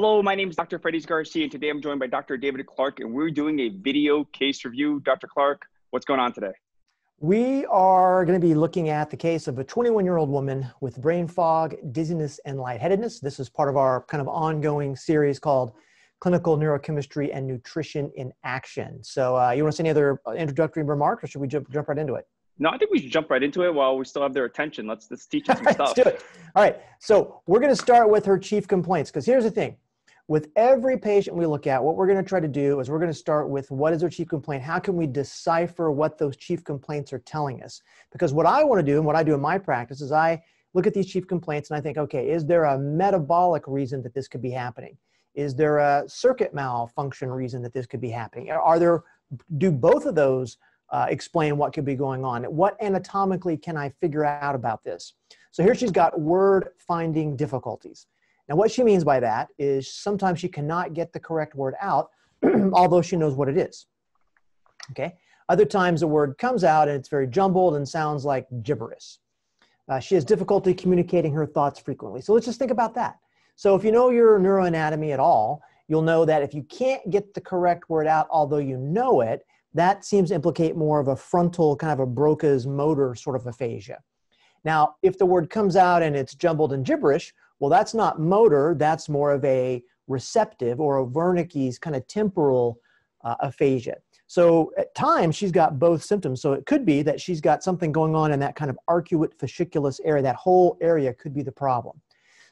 Hello, my name is Dr. Freddy Garcia, and today I'm joined by Dr. David Clark, and we're doing a video case review. Dr. Clark, what's going on today? We are going to be looking at the case of a 21-year-old woman with brain fog, dizziness, and lightheadedness. This is part of our kind of ongoing series called Clinical Neurochemistry and Nutrition in Action. So you want to say any other introductory remarks, or should we jump right into it? No, I think we should jump right into it while we still have their attention. Let's teach them some stuff. Let's do it. All right. So we're going to start with her chief complaints, because here's the thing. With every patient we look at, what we're going to try to do is we're going to start with what is their chief complaint? How can we decipher what those chief complaints are telling us? Because what I want to do and what I do in my practice is I look at these chief complaints and I think, okay, is there a metabolic reason that this could be happening? Is there a circuit malfunction reason that this could be happening? Do both of those explain what could be going on? What anatomically can I figure out about this? So here she's got word finding difficulties. Now what she means by that is sometimes she cannot get the correct word out, although she knows what it is, okay? Other times the word comes out and it's very jumbled and sounds like gibberish. She has difficulty communicating her thoughts frequently. So let's just think about that. So if you know your neuroanatomy at all, you'll know that if you can't get the correct word out, although you know it, that seems to implicate more of a frontal, kind of a Broca's motor sort of aphasia. Now, if the word comes out and it's jumbled and gibberish, well, that's not motor, that's more of a receptive or a Wernicke's kind of temporal aphasia. So at times she's got both symptoms. So it could be that she's got something going on in that kind of arcuate fasciculus area. That whole area could be the problem.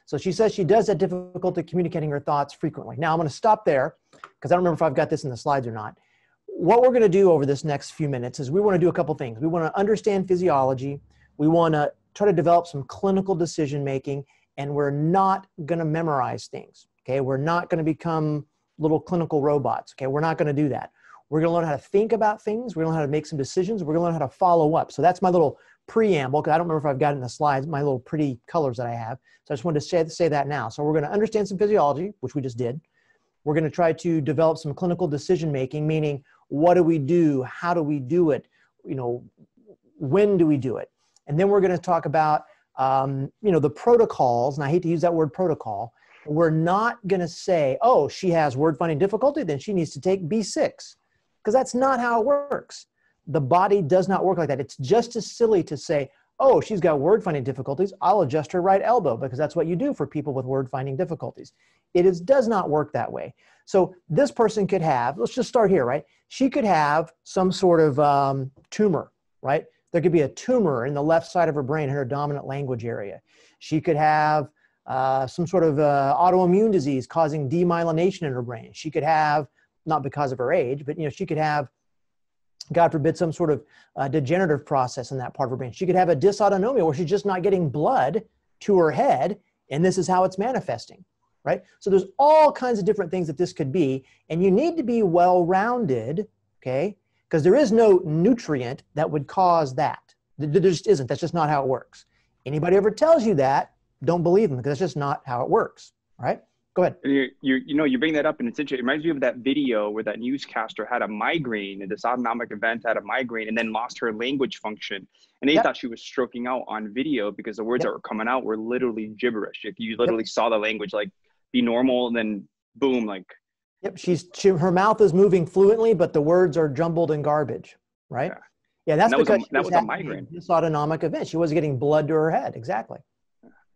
So she says she does have difficulty communicating her thoughts frequently. Now I'm going to stop there because I don't remember if I've got this in the slides or not. What we're going to do over this next few minutes is we want to do a couple things. We want to understand physiology. We want to try to develop some clinical decision-making, and we're not going to memorize things, okay? We're not going to become little clinical robots, okay? We're not going to do that. We're going to learn how to think about things. We're going to learn how to make some decisions. We're going to learn how to follow up. So that's my little preamble, because I don't remember if I've got it in the slides, my little pretty colors that I have. So I just wanted to say that now. So we're going to understand some physiology, which we just did. We're going to try to develop some clinical decision-making, meaning what do we do? How do we do it? You know, when do we do it? And then we're going to talk about, you know, the protocols. And I hate to use that word protocol. We're not going to say, oh, she has word finding difficulty, then she needs to take B6. Because that's not how it works. The body does not work like that. It's just as silly to say, oh, she's got word finding difficulties, I'll adjust her right elbow, because that's what you do for people with word finding difficulties. It does not work that way. So this person could have, let's just start here, right? She could have some sort of tumor, right? There could be a tumor in the left side of her brain, her dominant language area. She could have some sort of autoimmune disease causing demyelination in her brain. She could have, not because of her age, but you know, she could have, God forbid, some sort of degenerative process in that part of her brain. She could have a dysautonomia where she's just not getting blood to her head, and this is how it's manifesting, right? So there's all kinds of different things that this could be, and you need to be well-rounded, okay? Because there is no nutrient that would cause that. There just isn't. That's just not how it works. Anybody ever tells you that, don't believe them, because that's just not how it works, right? Go ahead. You know, you bring that up, and it's interesting. It reminds me of that video where that newscaster had a migraine, and this autonomic event had a migraine, and then lost her language function. And they thought she was stroking out on video because the words that were coming out were literally gibberish. If you literally saw the language, like, be normal, and then boom, like. Yep, her mouth is moving fluently, but the words are jumbled and garbage, right? Yeah, that's because that was a migraine. This autonomic event. She wasn't getting blood to her head, exactly.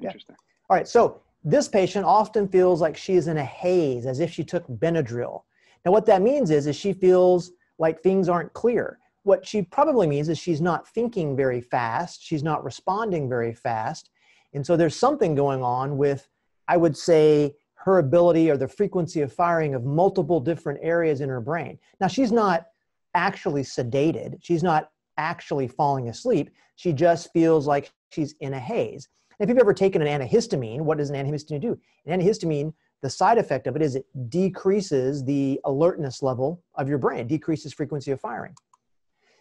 Interesting. Yeah. All right, so this patient often feels like she is in a haze, as if she took Benadryl. Now, what that means is she feels like things aren't clear. What she probably means is she's not thinking very fast. She's not responding very fast. And so there's something going on with, I would say, her ability or the frequency of firing of multiple different areas in her brain. Now, she's not actually sedated. She's not actually falling asleep. She just feels like she's in a haze. If you've ever taken an antihistamine, what does an antihistamine do? An antihistamine, the side effect of it is it decreases the alertness level of your brain, decreases frequency of firing.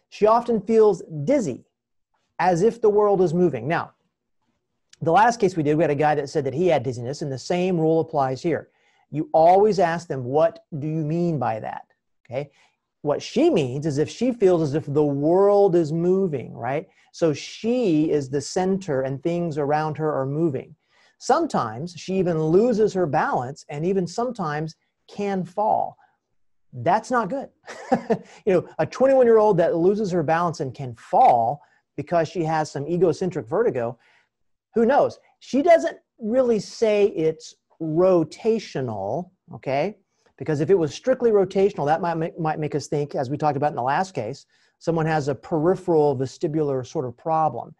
She often feels dizzy, as if the world is moving. Now, the last case we did, we had a guy that said that he had dizziness, and the same rule applies here. You always ask them, what do you mean by that? Okay? What she means is if she feels as if the world is moving, right? So she is the center and things around her are moving. Sometimes she even loses her balance and even sometimes can fall. That's not good. You know, a 21-year-old that loses her balance and can fall because she has some egocentric vertigo, who knows? She doesn't really say it's rotational, okay? Because if it was strictly rotational, that might make us think, as we talked about in the last case, someone has a peripheral vestibular sort of problem.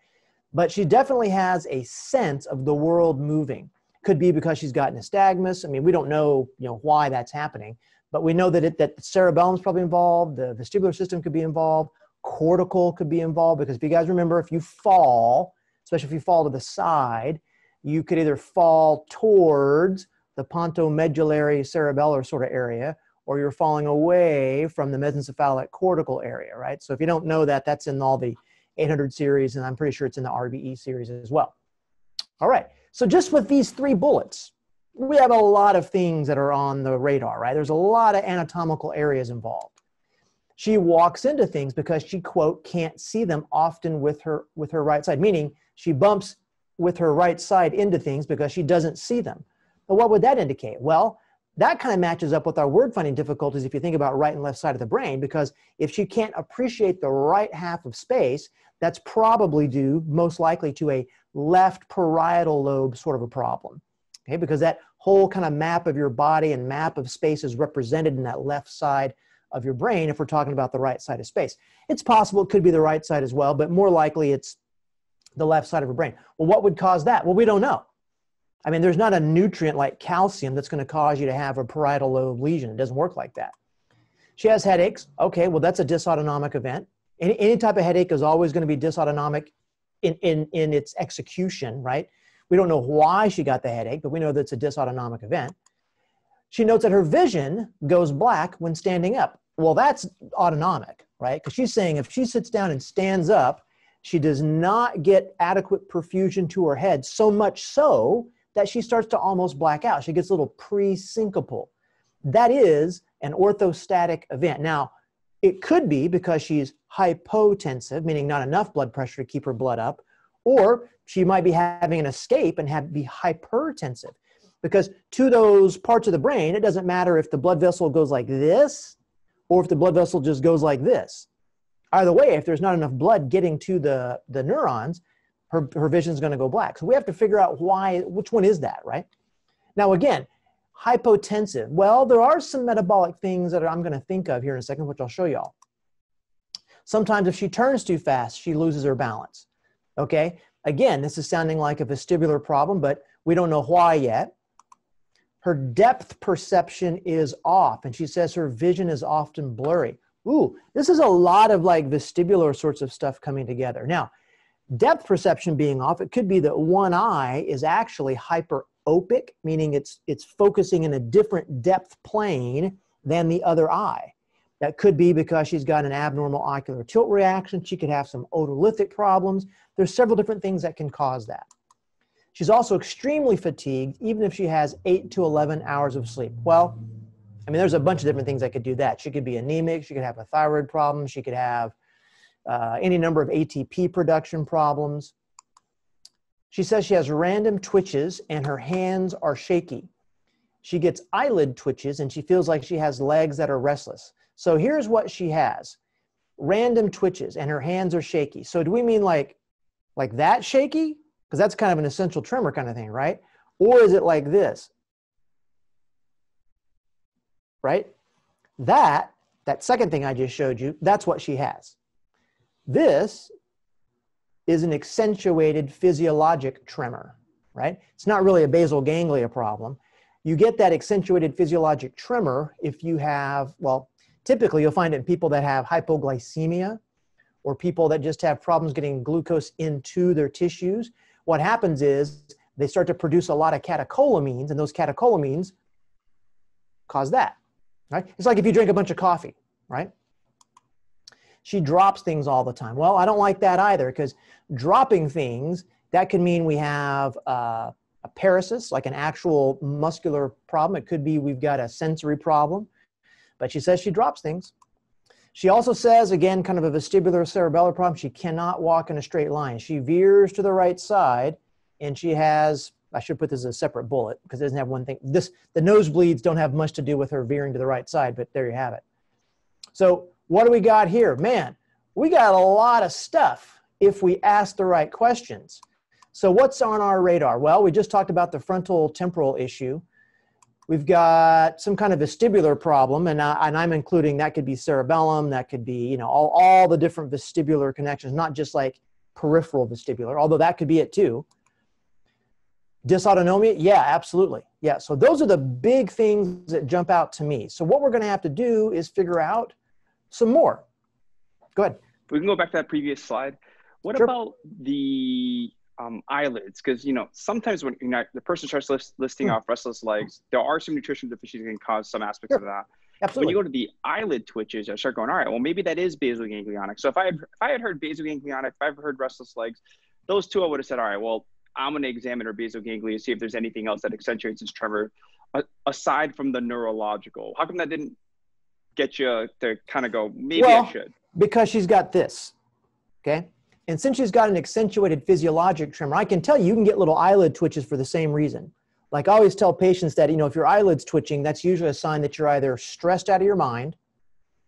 But she definitely has a sense of the world moving. Could be because she's got nystagmus. I mean, we don't know, you know, why that's happening, but we know that that cerebellum is probably involved, the vestibular system could be involved, cortical could be involved, because if you guys remember, if you fall, especially if you fall to the side, you could either fall towards the pontomedullary cerebellar sort of area, or you're falling away from the mesencephalic cortical area, right? So if you don't know that, that's in all the 800 series, and I'm pretty sure it's in the RBE series as well. All right, so just with these three bullets, we have a lot of things that are on the radar, right? There's a lot of anatomical areas involved. She walks into things because she, quote, can't see them often with her right side, meaning she bumps with her right side into things because she doesn't see them. But what would that indicate? Well, that kind of matches up with our word finding difficulties if you think about right and left side of the brain, because if she can't appreciate the right half of space, that's probably due most likely to a left parietal lobe sort of a problem, okay? Because that whole kind of map of your body and map of space is represented in that left side of your brain if we're talking about the right side of space. It's possible it could be the right side as well, but more likely it's the left side of your brain. Well, what would cause that? Well, we don't know. I mean, there's not a nutrient like calcium that's going to cause you to have a parietal lobe lesion. It doesn't work like that. She has headaches. Okay, well, that's a dysautonomic event. Any type of headache is always going to be dysautonomic in its execution, right? We don't know why she got the headache, but we know that it's a dysautonomic event. She notes that her vision goes black when standing up. Well, that's autonomic, right? Because she's saying if she sits down and stands up, she does not get adequate perfusion to her head, so much so that she starts to almost black out. She gets a little pre-syncopal. That is an orthostatic event. Now, it could be because she's hypotensive, meaning not enough blood pressure to keep her blood up, or she might be having an escape and be hypertensive. Because to those parts of the brain, it doesn't matter if the blood vessel goes like this or if the blood vessel just goes like this. Either way, if there's not enough blood getting to the neurons, her vision's gonna go black. So we have to figure out why, which one is that, right? Now again, hypotensive. Well, there are some metabolic things that I'm gonna think of here in a second, which I'll show y'all. Sometimes if she turns too fast, she loses her balance, okay? Again, this is sounding like a vestibular problem, but we don't know why yet. Her depth perception is off, and she says her vision is often blurry. Ooh, this is a lot of like vestibular sorts of stuff coming together. Now, depth perception being off, it could be that one eye is actually hyperopic, meaning it's focusing in a different depth plane than the other eye. That could be because she's got an abnormal ocular tilt reaction. She could have some otolithic problems. There's several different things that can cause that. She's also extremely fatigued, even if she has 8 to 11 hours of sleep. Well, I mean, there's a bunch of different things that could do that. She could be anemic. She could have a thyroid problem. She could have any number of ATP production problems. She says she has random twitches and her hands are shaky. She gets eyelid twitches and she feels like she has legs that are restless. So here's what she has. Random twitches and her hands are shaky. So do we mean like that shaky? Because that's kind of an essential tremor kind of thing, right? Or is it like this? Right? That second thing I just showed you, that's what she has. This is an accentuated physiologic tremor, right? It's not really a basal ganglia problem. You get that accentuated physiologic tremor if you have, well, typically you'll find it in people that have hypoglycemia or people that just have problems getting glucose into their tissues. What happens is they start to produce a lot of catecholamines, and those catecholamines cause that, right? It's like if you drink a bunch of coffee, right? She drops things all the time. Well, I don't like that either, because dropping things, that could mean we have a paresis, like an actual muscular problem. It could be we've got a sensory problem, but she says she drops things. She also says, again, kind of a vestibular cerebellar problem, she cannot walk in a straight line. She veers to the right side, and she has I should put this as a separate bullet because it doesn't have one thing. The nosebleeds don't have much to do with her veering to the right side, but there you have it. So what do we got here? Man, we got a lot of stuff if we ask the right questions. So what's on our radar? Well, we just talked about the frontal temporal issue. We've got some kind of vestibular problem, and I'm including that could be cerebellum, that could be, you know, all the different vestibular connections, not just like peripheral vestibular, although that could be it too. Dysautonomia? Yeah, absolutely. Yeah, so those are the big things that jump out to me. So what we're going to have to do is figure out some more. Go ahead. We can go back to that previous slide. What sure. about the eyelids? Because, you know, sometimes when the person starts listing off restless legs, there are some nutritional deficiencies that can cause some aspects sure. of that. Absolutely. When you go to the eyelid twitches, I start going, all right, well, maybe that is basal ganglionic. So if I had heard basal ganglionic, if I've heard restless legs, those two I would have said, all right, well, I'm going to examine her basal ganglia and see if there's anything else that accentuates this tremor aside from the neurological. How come that didn't get you to kind of go, maybe well, I should? Because she's got this, okay? And since she's got an accentuated physiologic tremor, I can tell you can get little eyelid twitches for the same reason. Like I always tell patients that, you know, if your eyelid's twitching, that's usually a sign that you're either stressed out of your mind,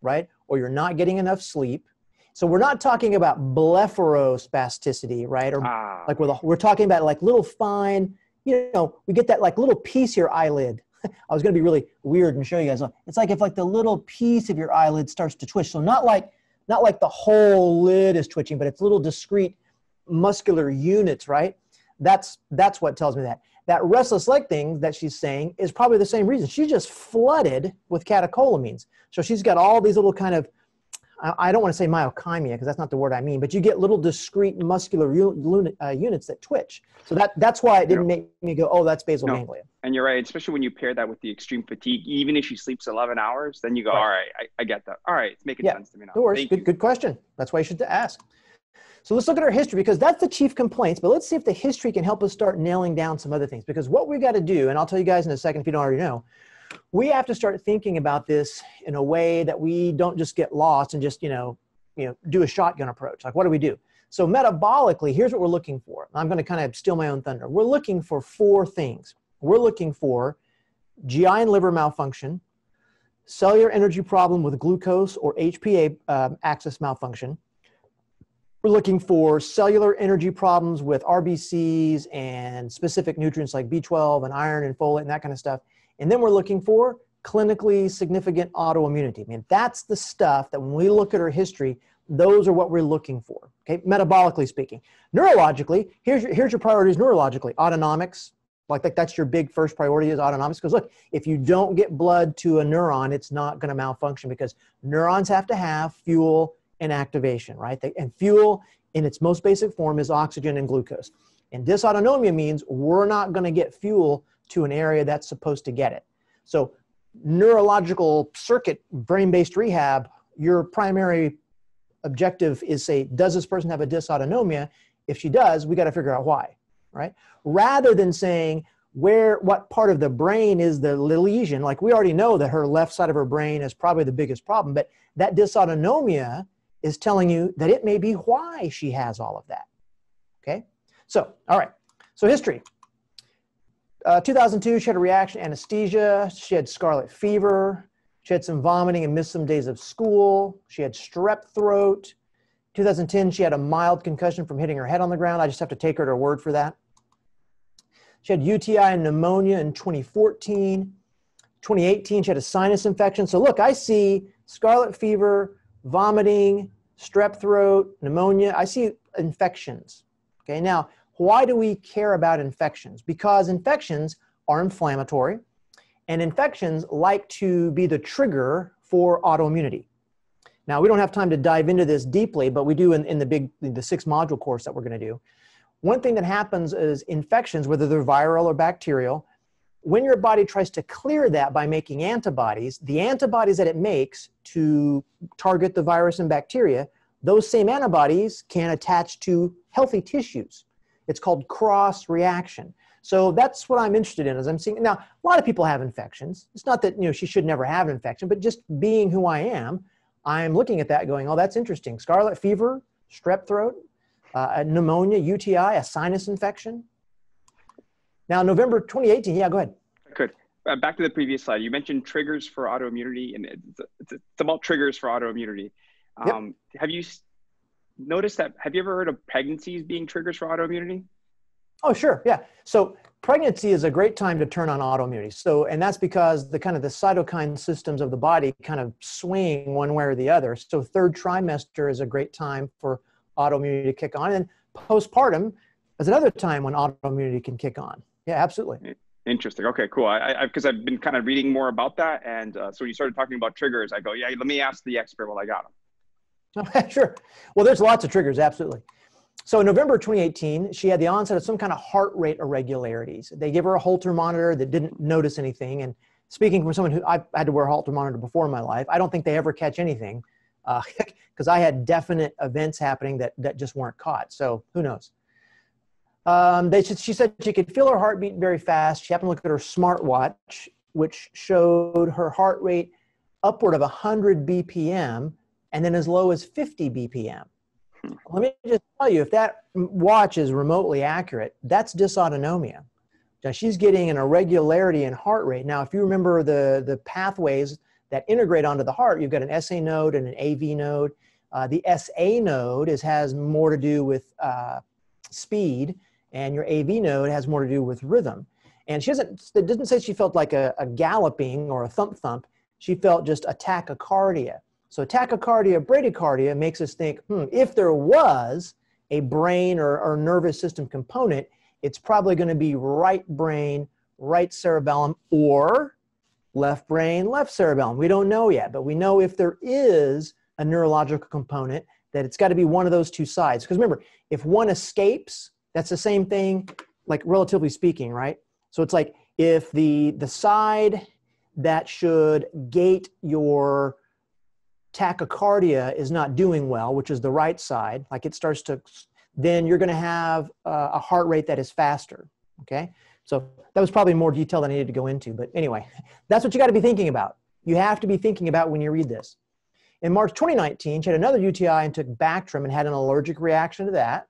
right? Or you're not getting enough sleep. So we're not talking about blepharospasticity, right? Or like we're talking about like little fine, you know, we get that like little piece of your eyelid. I was going to be really weird and show you guys. It's like if like the little piece of your eyelid starts to twitch. So not like the whole lid is twitching, but it's little discrete muscular units, right? That's what tells me that. That restless leg thing that she's saying is probably the same reason. She's just flooded with catecholamines. So she's got all these little kind of, I don't want to say myokymia because that's not the word I mean, but you get little discrete muscular units that twitch. So that's why it didn't make me go, oh, that's basal ganglia. And you're right, especially when you pair that with the extreme fatigue. Even if she sleeps 11 hours, then you go, right. all right, I get that. All right, it's making sense to me now. No worries. Good question. That's why you should ask. So let's look at her history because that's the chief complaints, but let's see if the history can help us start nailing down some other things because what we got to do, and I'll tell you guys in a second if you don't already know, we have to start thinking about this in a way that we don't just get lost and just, you know, do a shotgun approach. Like, what do we do? So metabolically, here's what we're looking for. I'm going to kind of steal my own thunder. We're looking for four things. We're looking for GI and liver malfunction, cellular energy problem with glucose or HPA axis malfunction. We're looking for cellular energy problems with RBCs and specific nutrients like B12 and iron and folate and that kind of stuff. And then we're looking for clinically significant autoimmunity. I mean, that's the stuff that when we look at her history, those are what we're looking for, okay? Metabolically speaking. Neurologically, here's your priorities neurologically. Autonomics, like that's your big first priority is autonomics. Because look, if you don't get blood to a neuron, it's not gonna malfunction because neurons have to have fuel and activation, right? And fuel in its most basic form is oxygen and glucose. And dysautonomia means we're not gonna get fuel to an area that's supposed to get it. So neurological circuit, brain-based rehab, your primary objective is say, does this person have a dysautonomia? If she does, we got to figure out why, right? Rather than saying what part of the brain is the lesion, like we already know that her left side of her brain is probably the biggest problem, but that dysautonomia is telling you that it may be why she has all of that, okay? So, all right, so history. 2002, she had a reaction to anesthesia. She had scarlet fever. She had some vomiting and missed some days of school. She had strep throat. 2010, she had a mild concussion from hitting her head on the ground. I just have to take her to her word for that. She had UTI and pneumonia in 2014. 2018, she had a sinus infection. So look, I see scarlet fever, vomiting, strep throat, pneumonia. I see infections. Okay, now, why do we care about infections? Because infections are inflammatory, and infections like to be the trigger for autoimmunity. Now, we don't have time to dive into this deeply, but we do in the 6-module course that we're going to do. One thing that happens is infections, whether they're viral or bacterial, when your body tries to clear that by making antibodies, the antibodies that it makes to target the virus and bacteria, those same antibodies can attach to healthy tissues. It's called cross-reaction. So that's what I'm interested in as I'm seeing. Now, a lot of people have infections. It's not that, you know, she should never have an infection, but just being who I am, I'm looking at that going, oh, that's interesting. Scarlet fever, strep throat, pneumonia, UTI, a sinus infection. Now, November 2018, yeah, go ahead. Good. Back to the previous slide. You mentioned triggers for autoimmunity, and it's about triggers for autoimmunity. Yep. Have you noticed that? Have you ever heard of pregnancies being triggers for autoimmunity? Oh, sure. Yeah. So pregnancy is a great time to turn on autoimmunity. So, and that's because the kind of the cytokine systems of the body kind of swing one way or the other. So third trimester is a great time for autoimmunity to kick on. And postpartum is another time when autoimmunity can kick on. Yeah, absolutely. Interesting. Okay, cool. Because I've been kind of reading more about that. And so when you started talking about triggers, I go, yeah, let me ask the expert while I got them. Okay, sure. Well, there's lots of triggers. Absolutely. So in November 2018, she had the onset of some kind of heart rate irregularities. They gave her a Holter monitor that didn't notice anything. And speaking from someone who I've had to wear a Holter monitor before in my life, I don't think they ever catch anything because I had definite events happening that just weren't caught. So who knows? She said she could feel her heart beat very fast. She happened to look at her smartwatch, which showed her heart rate upward of 100 BPM and then as low as 50 BPM. Let me just tell you, if that watch is remotely accurate, that's dysautonomia. Now, she's getting an irregularity in heart rate. Now, if you remember the pathways that integrate onto the heart, you've got an SA node and an AV node. The SA node has more to do with speed, and your AV node has more to do with rhythm. And it didn't say she felt like a galloping or a thump-thump. She felt just a tachycardia. So tachycardia, bradycardia makes us think, if there was a brain or nervous system component, it's probably going to be right brain, right cerebellum, or left brain, left cerebellum. We don't know yet, but we know if there is a neurological component, that it's got to be one of those two sides. Because remember, if one escapes, that's the same thing, like relatively speaking, right? So it's like if the side that should gate your tachycardia is not doing well, which is the right side, like it starts to, then you're going to have a heart rate that is faster, okay? So that was probably more detail than I needed to go into, but anyway, that's what you got to be thinking about. You have to be thinking about when you read this. In March 2019, she had another UTI and took Bactrim and had an allergic reaction to that.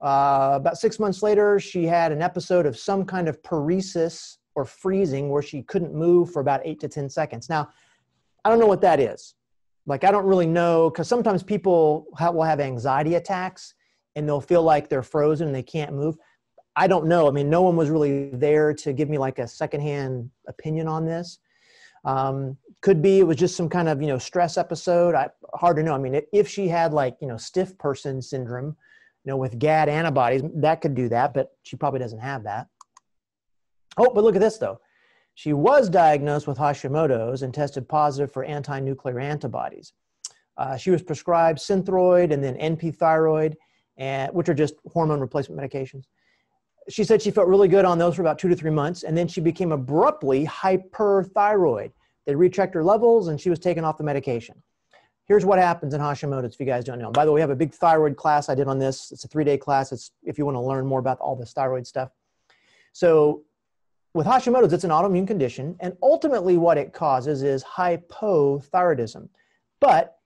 About 6 months later, she had an episode of some kind of paresis or freezing where she couldn't move for about 8 to 10 seconds. Now, I don't know what that is. Like, I don't really know, because sometimes people will have anxiety attacks and they'll feel like they're frozen and they can't move. I don't know. I mean, no one was really there to give me like a secondhand opinion on this. Could be it was just some kind of, stress episode. Hard to know. I mean, if she had like, stiff person syndrome, with GAD antibodies, that could do that, but she probably doesn't have that. Oh, but look at this though. She was diagnosed with Hashimoto's and tested positive for anti-nuclear antibodies. She was prescribed Synthroid and then NP-thyroid, which are just hormone replacement medications. She said she felt really good on those for about 2 to 3 months, and then she became abruptly hyperthyroid. They rechecked her levels, and she was taken off the medication. Here's what happens in Hashimoto's, if you guys don't know. By the way, we have a big thyroid class I did on this. It's a 3-day class. It's if you want to learn more about all this thyroid stuff. So, with Hashimoto's, it's an autoimmune condition, and ultimately what it causes is hypothyroidism. But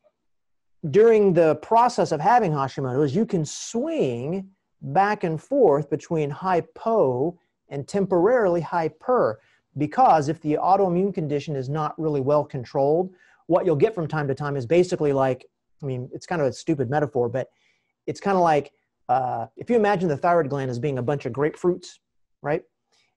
during the process of having Hashimoto's, you can swing back and forth between hypo and temporarily hyper, because if the autoimmune condition is not really well controlled, what you'll get from time to time is basically like, I mean, it's kind of a stupid metaphor, but it's kind of like, if you imagine the thyroid gland as being a bunch of grapefruits, right?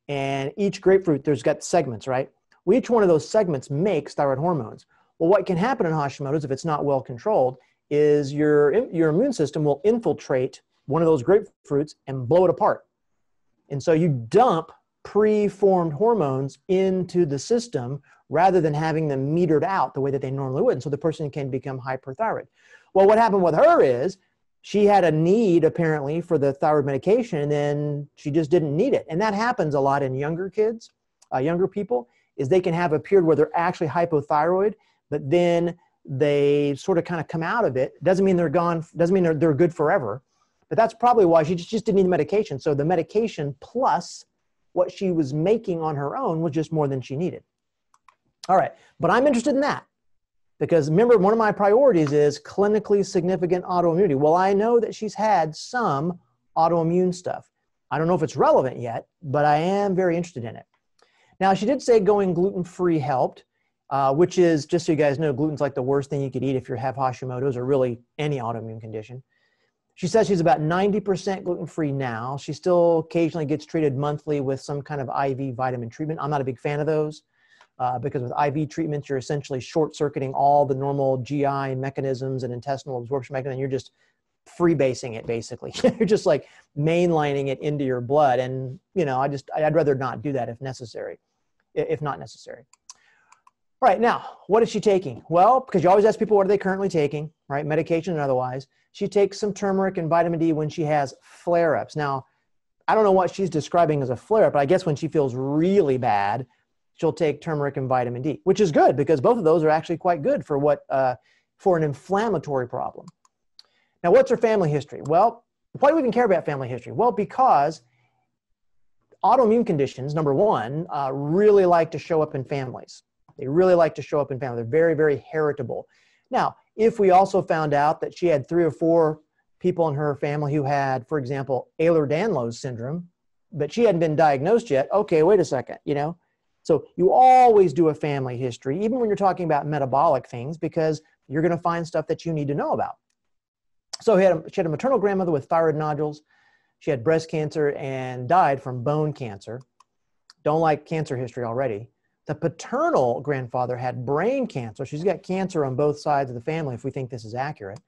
And each grapefruit, there's got segments, right? Well, each one of those segments makes thyroid hormones. Well, what can happen in Hashimoto's if it's not well controlled is your immune system will infiltrate one of those grapefruits and blow it apart. And so you dump pre-formed hormones into the system rather than having them metered out the way that they normally would. And so the person can become hyperthyroid. Well, what happened with her is she had a need, apparently, for the thyroid medication, and then she just didn't need it. And that happens a lot in younger kids, younger people, is they can have a period where they're actually hypothyroid, but then they sort of kind of come out of it. Doesn't mean they're gone, doesn't mean they're good forever, but that's probably why she just didn't need the medication. So the medication plus what she was making on her own was just more than she needed. All right, but I'm interested in that. Because remember, one of my priorities is clinically significant autoimmunity. Well, I know that she's had some autoimmune stuff. I don't know if it's relevant yet, but I am very interested in it. Now, she did say going gluten-free helped, which is, just so you guys know, gluten's like the worst thing you could eat if you have Hashimoto's or really any autoimmune condition. She says she's about 90% gluten-free now. She still occasionally gets treated monthly with some kind of IV vitamin treatment. I'm not a big fan of those because with IV treatments, you're essentially short-circuiting all the normal GI mechanisms and intestinal absorption mechanism. And you're just freebasing it, basically. You're just like mainlining it into your blood. And, you know, I'd rather not do that if necessary, if not necessary. All right, now, what is she taking? Well, because you always ask people, what are they currently taking, right? Medication and otherwise. She takes some turmeric and vitamin D when she has flare-ups. Now, I don't know what she's describing as a flare-up, but I guess when she feels really bad, she'll take turmeric and vitamin D, which is good because both of those are actually quite good for what for an inflammatory problem. Now, what's her family history? Well, why do we even care about family history? Well, because autoimmune conditions, number one, really like to show up in families. They really like to show up in family. They're very, very heritable. Now, if we also found out that she had 3 or 4 people in her family who had, for example, Ehlers-Danlos syndrome, but she hadn't been diagnosed yet, okay, wait a second, you know? So you always do a family history, even when you're talking about metabolic things, because you're going to find stuff that you need to know about. So she had a maternal grandmother with thyroid nodules. She had breast cancer and died from bone cancer. Don't like cancer history already. The paternal grandfather had brain cancer. She's got cancer on both sides of the family, if we think this is accurate.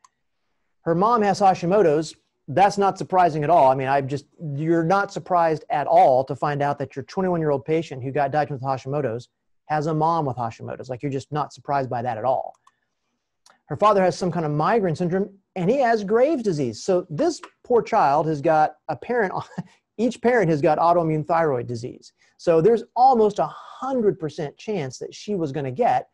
Her mom has Hashimoto's. That's not surprising at all. I mean, you're not surprised at all to find out that your 21-year-old patient who got diagnosed with Hashimoto's has a mom with Hashimoto's. Like, you're just not surprised by that at all. Her father has some kind of migraine syndrome, and he has Graves' disease. So this poor child has got a parent, each parent has got autoimmune thyroid disease. So there's almost 100% chance that she was going to get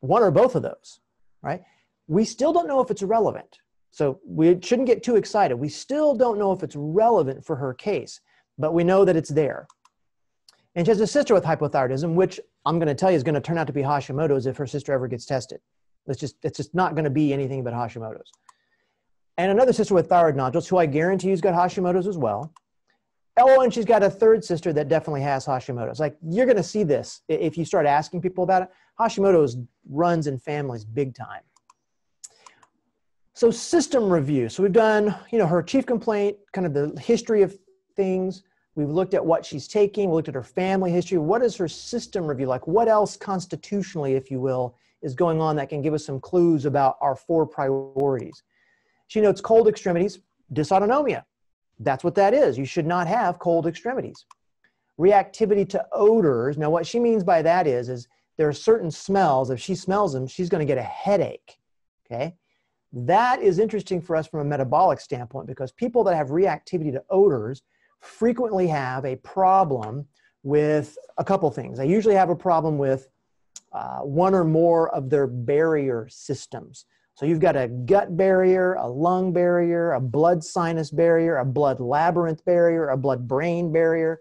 one or both of those, right? We still don't know if it's relevant. So we shouldn't get too excited. We still don't know if it's relevant for her case, but we know that it's there. And she has a sister with hypothyroidism, which I'm going to tell you is going to turn out to be Hashimoto's if her sister ever gets tested. It's just not going to be anything but Hashimoto's. And another sister with thyroid nodules, who I guarantee you's got Hashimoto's as well. Oh, and she's got a third sister that definitely has Hashimoto's. Like, you're going to see this if you start asking people about it. Hashimoto's runs in families big time. So system review. So we've done, you know, her chief complaint, kind of the history of things. We've looked at what she's taking. We looked at her family history. What is her system review like? What else constitutionally, if you will, is going on that can give us some clues about our 4 priorities? She notes cold extremities, dysautonomia. That's what that is. You should not have cold extremities. Reactivity to odors. Now, what she means by that is there are certain smells. If she smells them, she's going to get a headache, okay? That is interesting for us from a metabolic standpoint because people that have reactivity to odors frequently have a problem with a couple things. They usually have a problem with one or more of their barrier systems. So you've got a gut barrier, a lung barrier, a blood sinus barrier, a blood labyrinth barrier, a blood brain barrier.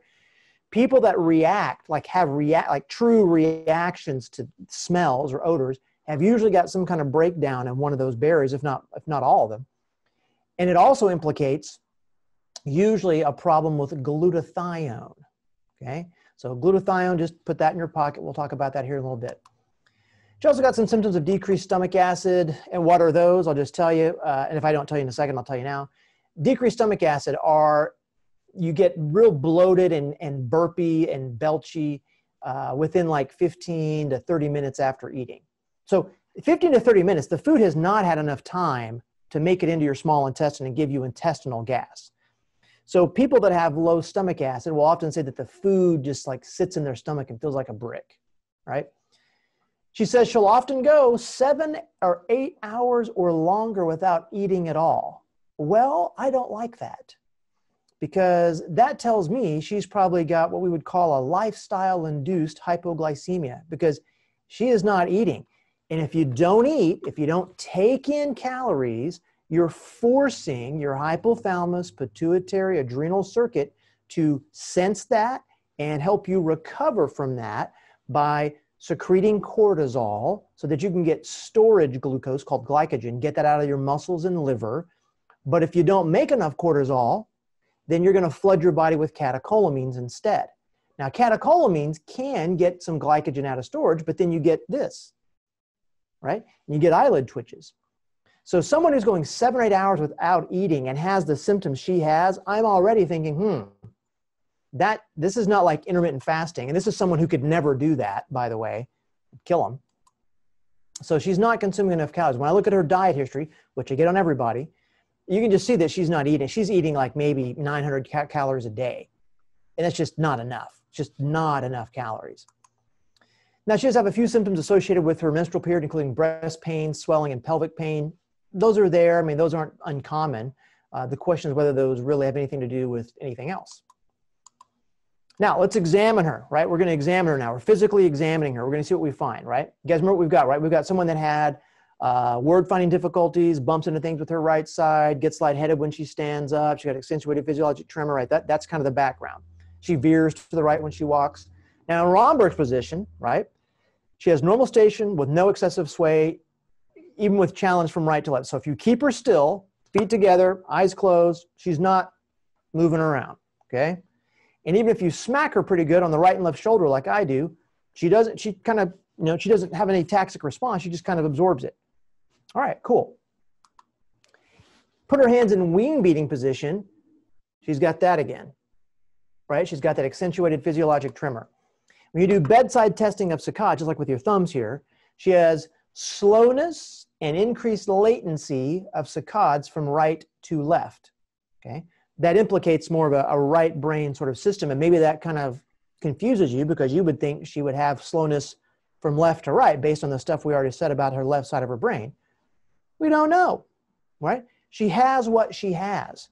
People that react, like true reactions to smells or odors, have usually got some kind of breakdown in one of those barriers, if not all of them. And it also implicates usually a problem with glutathione, okay? So glutathione, just put that in your pocket. We'll talk about that here in a little bit. She also got some symptoms of decreased stomach acid. And what are those? I'll just tell you. And if I don't tell you in a second, I'll tell you now. Decreased stomach acid are, you get real bloated and burpy and belchy within like 15 to 30 minutes after eating. So 15 to 30 minutes, the food has not had enough time to make it into your small intestine and give you intestinal gas. So people that have low stomach acid will often say that the food just like sits in their stomach and feels like a brick, right? She says she'll often go 7 or 8 hours or longer without eating at all. Well, I don't like that because that tells me she's probably got what we would call a lifestyle-induced hypoglycemia because she is not eating. And if you don't eat, if you don't take in calories, you're forcing your hypothalamus, pituitary, adrenal circuit to sense that and help you recover from that by secreting cortisol so that you can get storage glucose called glycogen, get that out of your muscles and liver. But if you don't make enough cortisol, then you're going to flood your body with catecholamines instead. Now, catecholamines can get some glycogen out of storage, but then you get this, right? And you get eyelid twitches. So someone who's going 7 or 8 hours without eating and has the symptoms she has, I'm already thinking, this is not like intermittent fasting. And this is someone who could never do that, by the way, kill them. So she's not consuming enough calories. When I look at her diet history, which I get on everybody, you can just see that she's not eating. She's eating like maybe 900 calories a day. And that's just not enough. It's just not enough calories. Now, she does have a few symptoms associated with her menstrual period, including breast pain, swelling, and pelvic pain. Those are there. I mean, those aren't uncommon. The question is whether those really have anything to do with anything else. Now, let's examine her, right? We're going to examine her now. We're physically examining her. We're going to see what we find, right? You guys remember what we've got, right? We've got someone that had word-finding difficulties, bumps into things with her right side, gets lightheaded when she stands up. She got accentuated physiologic tremor, right? That's kind of the background. She veers to the right when she walks. Now, in Romberg's position, right, she has normal station with no excessive sway, even with challenge from right to left. So if you keep her still, feet together, eyes closed, she's not moving around, okay? And even if you smack her pretty good on the right and left shoulder like I do, she doesn't have any taxic response. She just kind of absorbs it. All right, cool. Put her hands in wing beating position. She's got that again, right? She's got that accentuated physiologic tremor. When you do bedside testing of saccade, just like with your thumbs here, she has slowness and increased latency of saccades from right to left, okay? That implicates more of a right brain sort of system. And maybe that kind of confuses you because you would think she would have slowness from left to right based on the stuff we already said about her left side of her brain. We don't know, right? She has what she has.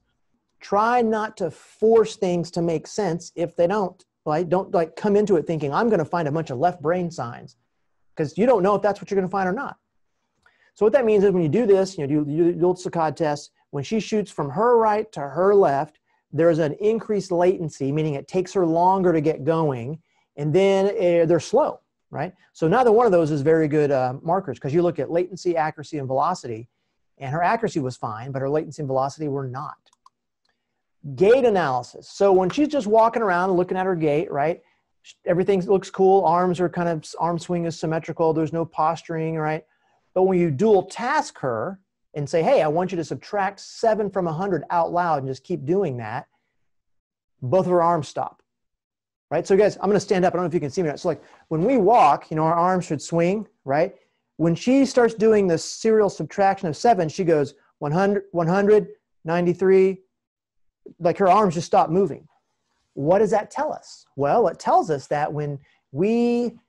Try not to force things to make sense if they don't, right? Don't like come into it thinking, I'm going to find a bunch of left brain signs because you don't know if that's what you're going to find or not. So what that means is when you do this, you know, you do the old saccade test. When she shoots from her right to her left, there's an increased latency, meaning it takes her longer to get going, and then they're slow, right? So neither one of those is very good markers because you look at latency, accuracy, and velocity, and her accuracy was fine, but her latency and velocity were not. Gait analysis. So when she's just walking around looking at her gait, right? Everything looks cool. Arm swing is symmetrical. There's no posturing, right? But when you dual task her, and say, hey, I want you to subtract 7 from 100 out loud and just keep doing that, both of her arms stop, right? So guys, I'm going to stand up. I don't know if you can see me or not. So like when we walk, you know, our arms should swing, right? When she starts doing the serial subtraction of 7, she goes 100, 100, 93, like her arms just stop moving. What does that tell us? Well, it tells us that when we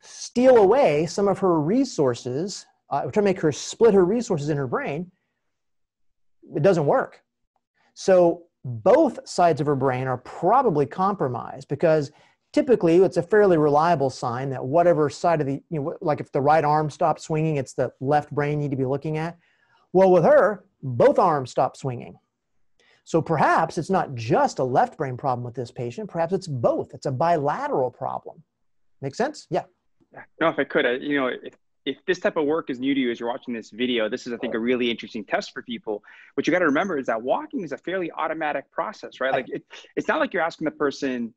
steal away some of her resources, we're trying to make her split her resources in her brain, it doesn't work. So both sides of her brain are probably compromised because typically it's a fairly reliable sign that whatever side of the, you know, like if the right arm stops swinging, it's the left brain you need to be looking at. Well, with her, both arms stop swinging. So perhaps it's not just a left brain problem with this patient. Perhaps it's both. It's a bilateral problem. Make sense? Yeah. No, if I could, if this type of work is new to you as you're watching this video, this is, I think, a really interesting test for people. What you got to remember is that walking is a fairly automatic process, right? Like it's not like you're asking the person,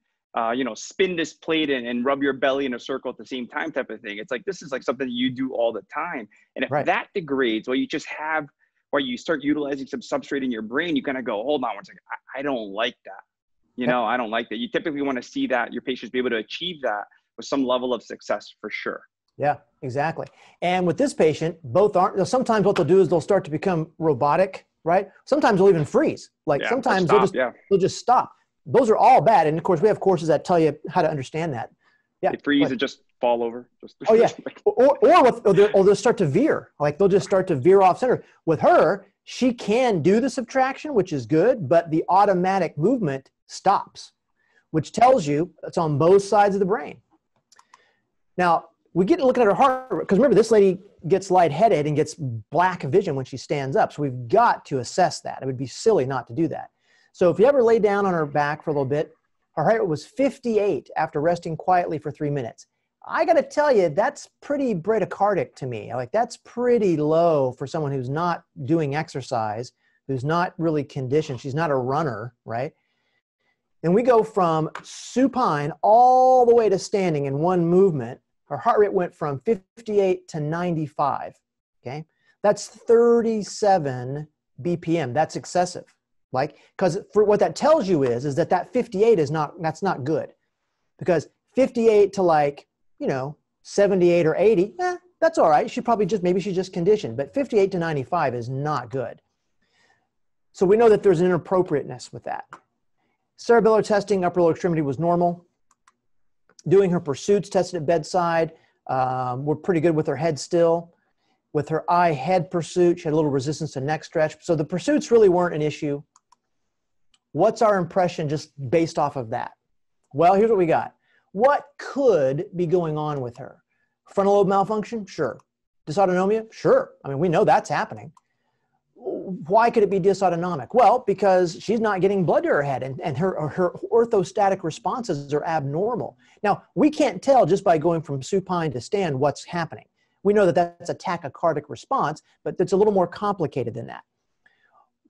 spin this plate and rub your belly in a circle at the same time type of thing. It's like, this is like something you do all the time. And if that degrades, well, you just have, or you start utilizing some substrate in your brain, you kind of go, hold on one second, I don't like that. I don't like that. You typically want to see that your patients be able to achieve that with some level of success for sure. Yeah, exactly. And with this patient, both aren't, sometimes what they'll do is they'll start to become robotic, right? Sometimes they'll even freeze. Like sometimes they'll just stop. Those are all bad. And of course we have courses that tell you how to understand that. Yeah. They freeze and just fall over. Oh yeah. Or they'll start to veer. Like they'll just start to veer off center. With her, she can do the subtraction, which is good, but the automatic movement stops, which tells you it's on both sides of the brain. Now, we get looking at her heart rate, because remember, this lady gets lightheaded and gets black vision when she stands up. So we've got to assess that. It would be silly not to do that. So if you ever lay down on her back for a little bit, her heart rate was 58 after resting quietly for 3 minutes. I got to tell you, that's pretty bradycardic to me. Like that's pretty low for someone who's not doing exercise, who's not really conditioned, she's not a runner, right? Then we go from supine all the way to standing in one movement. Her heart rate went from 58 to 95, okay? That's 37 BPM. That's excessive. Like, because for what that tells you is that that 58 is not, that's not good. Because 58 to like, you know, 78 or 80, that's all right. She probably just, maybe she just conditioned, but 58 to 95 is not good. So we know that there's an inappropriateness with that. Cerebellar testing, upper lower extremity was normal. Doing her pursuits, tested at bedside. We're pretty good with her head still. With her eye head pursuit, she had a little resistance to neck stretch. So the pursuits really weren't an issue. What's our impression just based off of that? Well, here's what we got. What could be going on with her? Frontal lobe malfunction? Sure. Dysautonomia? Sure. I mean, we know that's happening. Why could it be dysautonomic? Well, because she's not getting blood to her head, and her orthostatic responses are abnormal. Now, we can't tell just by going from supine to stand what's happening. We know that that's a tachycardic response, but it's a little more complicated than that.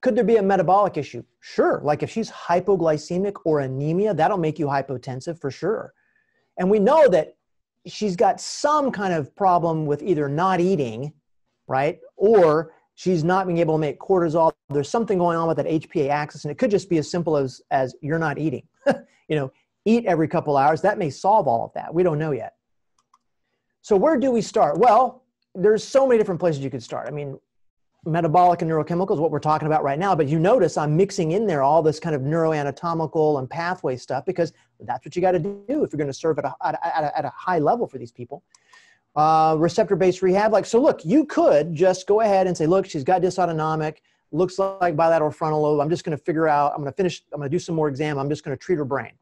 Could there be a metabolic issue? Sure. Like if she's hypoglycemic or anemia, that'll make you hypotensive for sure. And we know that she's got some kind of problem with either not eating, right? Or she's not being able to make cortisol. There's something going on with that HPA axis, and it could just be as simple as you're not eating. You know, eat every couple hours. That may solve all of that. We don't know yet. So where do we start? Well, there's so many different places you could start. I mean, metabolic and neurochemical is what we're talking about right now, but you notice I'm mixing in there all this kind of neuroanatomical and pathway stuff because that's what you got to do if you're going to serve at a high level for these people. Receptor-based rehab, like, so look, you could just go ahead and say, look, she's got dysautonomic, looks like bilateral frontal lobe. I'm just going to figure out, I'm going to do some more exam. I'm just going to treat her brain.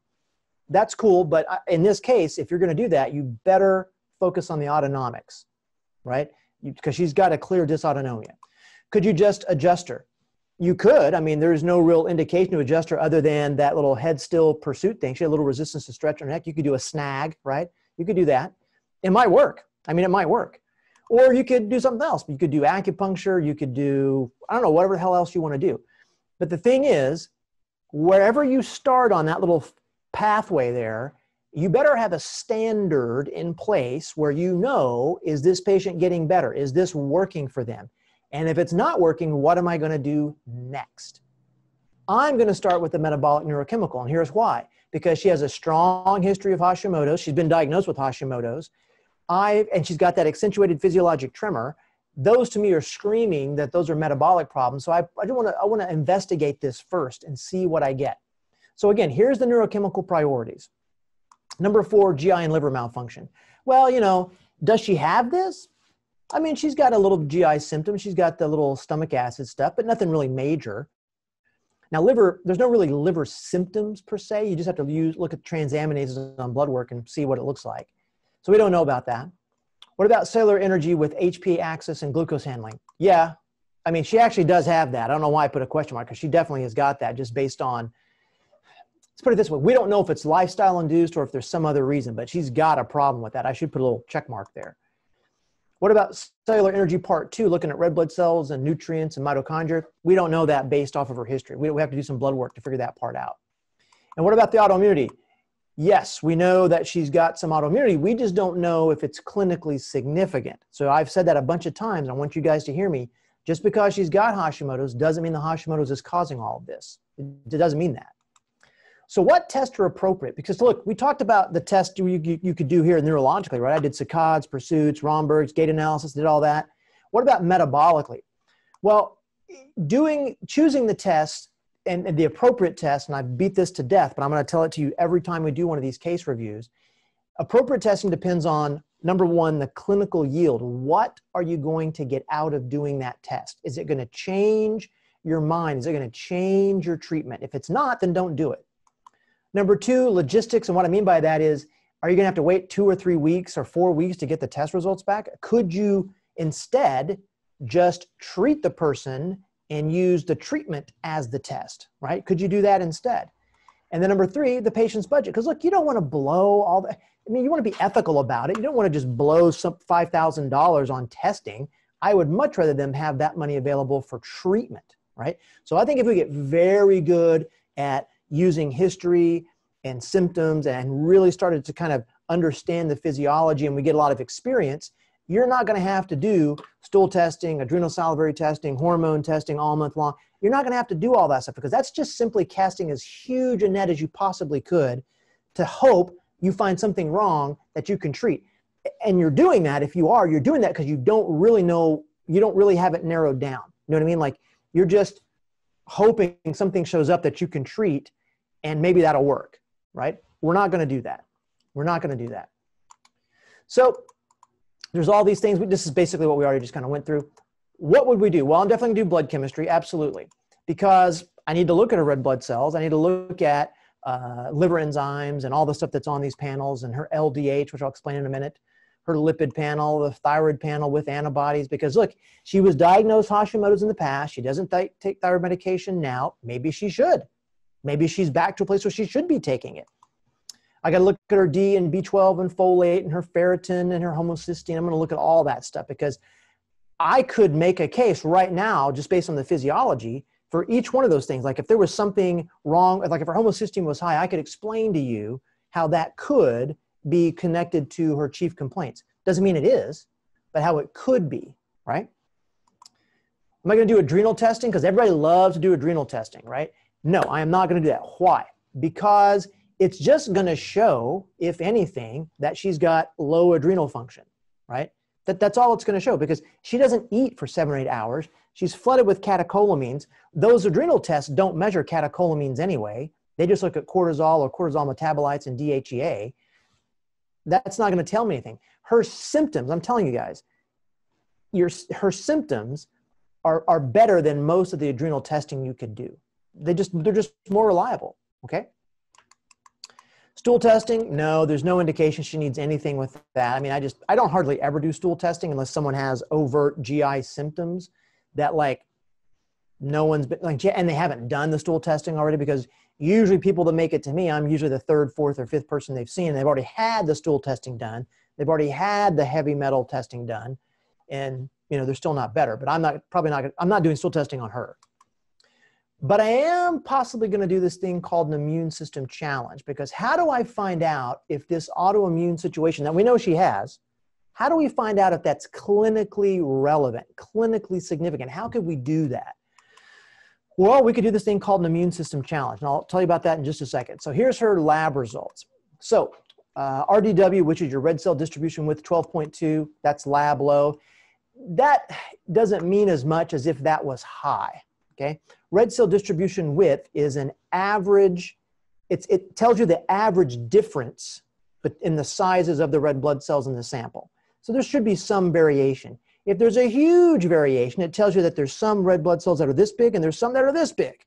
That's cool. But in this case, if you're going to do that, you better focus on the autonomics, right? Because she's got a clear dysautonomia. Could you just adjust her? You could. I mean, there's no real indication to adjust her other than that little head still pursuit thing. She had a little resistance to stretch her neck. You could do a snag, right? You could do that. It might work. I mean, it might work. Or you could do something else. You could do acupuncture. You could do, I don't know, whatever the hell else you want to do. But the thing is, wherever you start on that little pathway there, you better have a standard in place where you know, is this patient getting better? Is this working for them? And if it's not working, what am I going to do next? I'm going to start with the metabolic neurochemical, and here's why. Because she has a strong history of Hashimoto's. She's been diagnosed with Hashimoto's. And she's got that accentuated physiologic tremor. Those to me are screaming that those are metabolic problems. So I want to investigate this first and see what I get. So again, here's the neurochemical priorities. Number 4, GI and liver malfunction. Well, you know, does she have this? I mean, she's got a little GI symptom. She's got the little stomach acid stuff, but nothing really major. Now, liver, there's no really liver symptoms per se. You just have to look at transaminases on blood work and see what it looks like. So we don't know about that. What about cellular energy with HPA axis and glucose handling? Yeah, I mean, she actually does have that. I don't know why I put a question mark, because she definitely has got that just based on, let's put it this way. We don't know if it's lifestyle induced or if there's some other reason, but she's got a problem with that. I should put a little check mark there. What about cellular energy part 2, looking at red blood cells and nutrients and mitochondria? We don't know that based off of her history. We have to do some blood work to figure that part out. And what about the autoimmunity? Yes, we know that she's got some autoimmunity. We just don't know if it's clinically significant. So I've said that a bunch of times. I want you guys to hear me. Just because she's got Hashimoto's doesn't mean the Hashimoto's is causing all of this. It doesn't mean that. So what tests are appropriate? Because look, we talked about the test you could do here neurologically, right? I did saccades, pursuits, Romberg's, gait analysis, did all that. What about metabolically? Well, choosing the test and the appropriate test, and I beat this to death, but I'm going to tell it to you every time we do one of these case reviews. Appropriate testing depends on, number 1, the clinical yield. What are you going to get out of doing that test? Is it going to change your mind? Is it going to change your treatment? If it's not, then don't do it. Number 2, logistics. And what I mean by that is, are you going to have to wait 2 or 3 weeks or 4 weeks to get the test results back? Could you instead just treat the person and use the treatment as the test, right? Could you do that instead? And then number 3, the patient's budget. Because look, you don't want to blow all the, I mean, you want to be ethical about it. You don't want to just blow some $5,000 on testing. I would much rather them have that money available for treatment. right? So I think if we get very good at using history and symptoms and really started to kind of understand the physiology and we get a lot of experience, you're not going to have to do stool testing, adrenal salivary testing, hormone testing all month long. You're not going to have to do all that stuff because that's just simply casting as huge a net as you possibly could to hope you find something wrong that you can treat. And you're doing that, if you are, you're doing that because you don't really know, you don't really have it narrowed down. You know what I mean? Like you're just hoping something shows up that you can treat and maybe that'll work, right? We're not going to do that. We're not going to do that. So there's all these things. This is basically what we already just kind of went through. What would we do? Well, I'm definitely gonna do blood chemistry, absolutely. Because I need to look at her red blood cells. I need to look at liver enzymes and all the stuff that's on these panels and her LDH, which I'll explain in a minute, her lipid panel, the thyroid panel with antibodies. Because look, she was diagnosed Hashimoto's in the past. She doesn't take thyroid medication now. Maybe she should. Maybe she's back to a place where she should be taking it. I got to look at her D and B12 and folate and her ferritin and her homocysteine. I'm going to look at all that stuff because I could make a case right now just based on the physiology for each one of those things. Like if there was something wrong, like if her homocysteine was high, I could explain to you how that could be connected to her chief complaints. Doesn't mean it is, but how it could be, right? Am I going to do adrenal testing? Because everybody loves to do adrenal testing, right? No, I am not going to do that. Why? Because it's just going to show, if anything, that she's got low adrenal function, right? That's all it's going to show because she doesn't eat for 7 or 8 hours. She's flooded with catecholamines. Those adrenal tests don't measure catecholamines anyway. They just look at cortisol or cortisol metabolites and DHEA. That's not going to tell me anything. Her symptoms, I'm telling you guys, her symptoms are better than most of the adrenal testing you could do. They're just more reliable, okay? Stool testing, no, there's no indication she needs anything with that. I mean, I don't hardly ever do stool testing unless someone has overt GI symptoms that like no one's been, like, and they haven't done the stool testing already because usually people that make it to me, I'm usually the third, fourth, or fifth person they've seen. They've already had the stool testing done. They've already had the heavy metal testing done and, you know, they're still not better, but I'm not doing stool testing on her. But I am possibly going to do this thing called an immune system challenge because how do I find out if this autoimmune situation that we know she has, how do we find out if that's clinically relevant, clinically significant? How could we do that? Well, we could do this thing called an immune system challenge, and I'll tell you about that in just a second. So here's her lab results. So RDW, which is your red cell distribution width 12.2, that's lab low. That doesn't mean as much as if that was high, okay? Red cell distribution width is an average, it tells you the average difference in the sizes of the red blood cells in the sample. So there should be some variation. If there's a huge variation, it tells you that there's some red blood cells that are this big and there's some that are this big.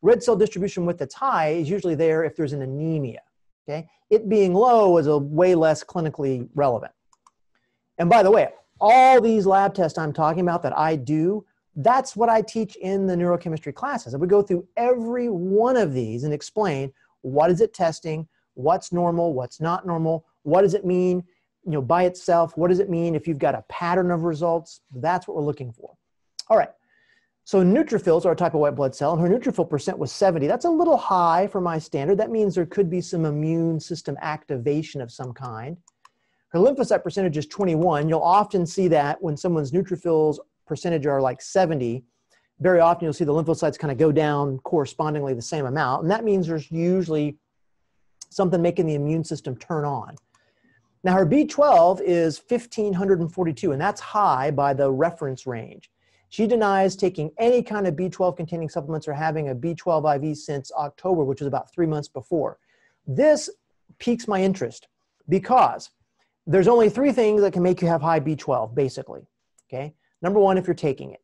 Red cell distribution width that's high is usually there if there's an anemia, okay? It being low is a way less clinically relevant. And by the way, all these lab tests I'm talking about that I do, that's what I teach in the neurochemistry classes. I would go through every one of these and explain what is it testing, what's normal, what's not normal, what does it mean, you know, by itself, what does it mean if you've got a pattern of results? That's what we're looking for. All right, so neutrophils are a type of white blood cell, and her neutrophil percent was 70. That's a little high for my standard. That means there could be some immune system activation of some kind. Her lymphocyte percentage is 21. You'll often see that when someone's neutrophils percentage are like 70, very often you'll see the lymphocytes kind of go down correspondingly the same amount. And that means there's usually something making the immune system turn on. Now her B12 is 1,542, and that's high by the reference range. She denies taking any kind of B12 containing supplements or having a B12 IV since October, which was about 3 months before. This piques my interest because there's only 3 things that can make you have high B12 basically, okay? Number one, if you're taking it,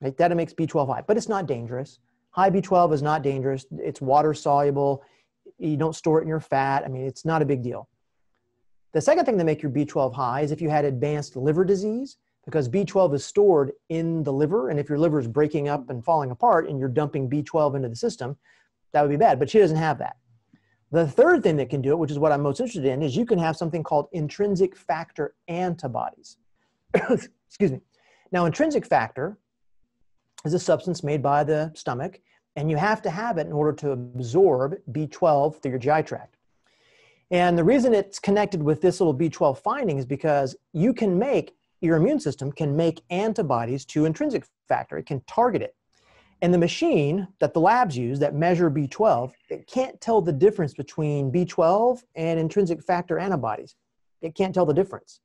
right? That makes B12 high, but it's not dangerous. High B12 is not dangerous. It's water soluble. You don't store it in your fat. I mean, it's not a big deal. The second thing that makes your B12 high is if you had advanced liver disease, because B12 is stored in the liver. And if your liver is breaking up and falling apart and you're dumping B12 into the system, that would be bad, but she doesn't have that. The third thing that can do it, which is what I'm most interested in, is you can have something called intrinsic factor antibodies. Excuse me. Now, intrinsic factor is a substance made by the stomach, and you have to have it in order to absorb B12 through your GI tract. And the reason it's connected with this little B12 finding is because you can make, your immune system can make antibodies to intrinsic factor. It can target it. And the machine that the labs use that measure B12, it can't tell the difference between B12 and intrinsic factor antibodies. It can't tell the difference.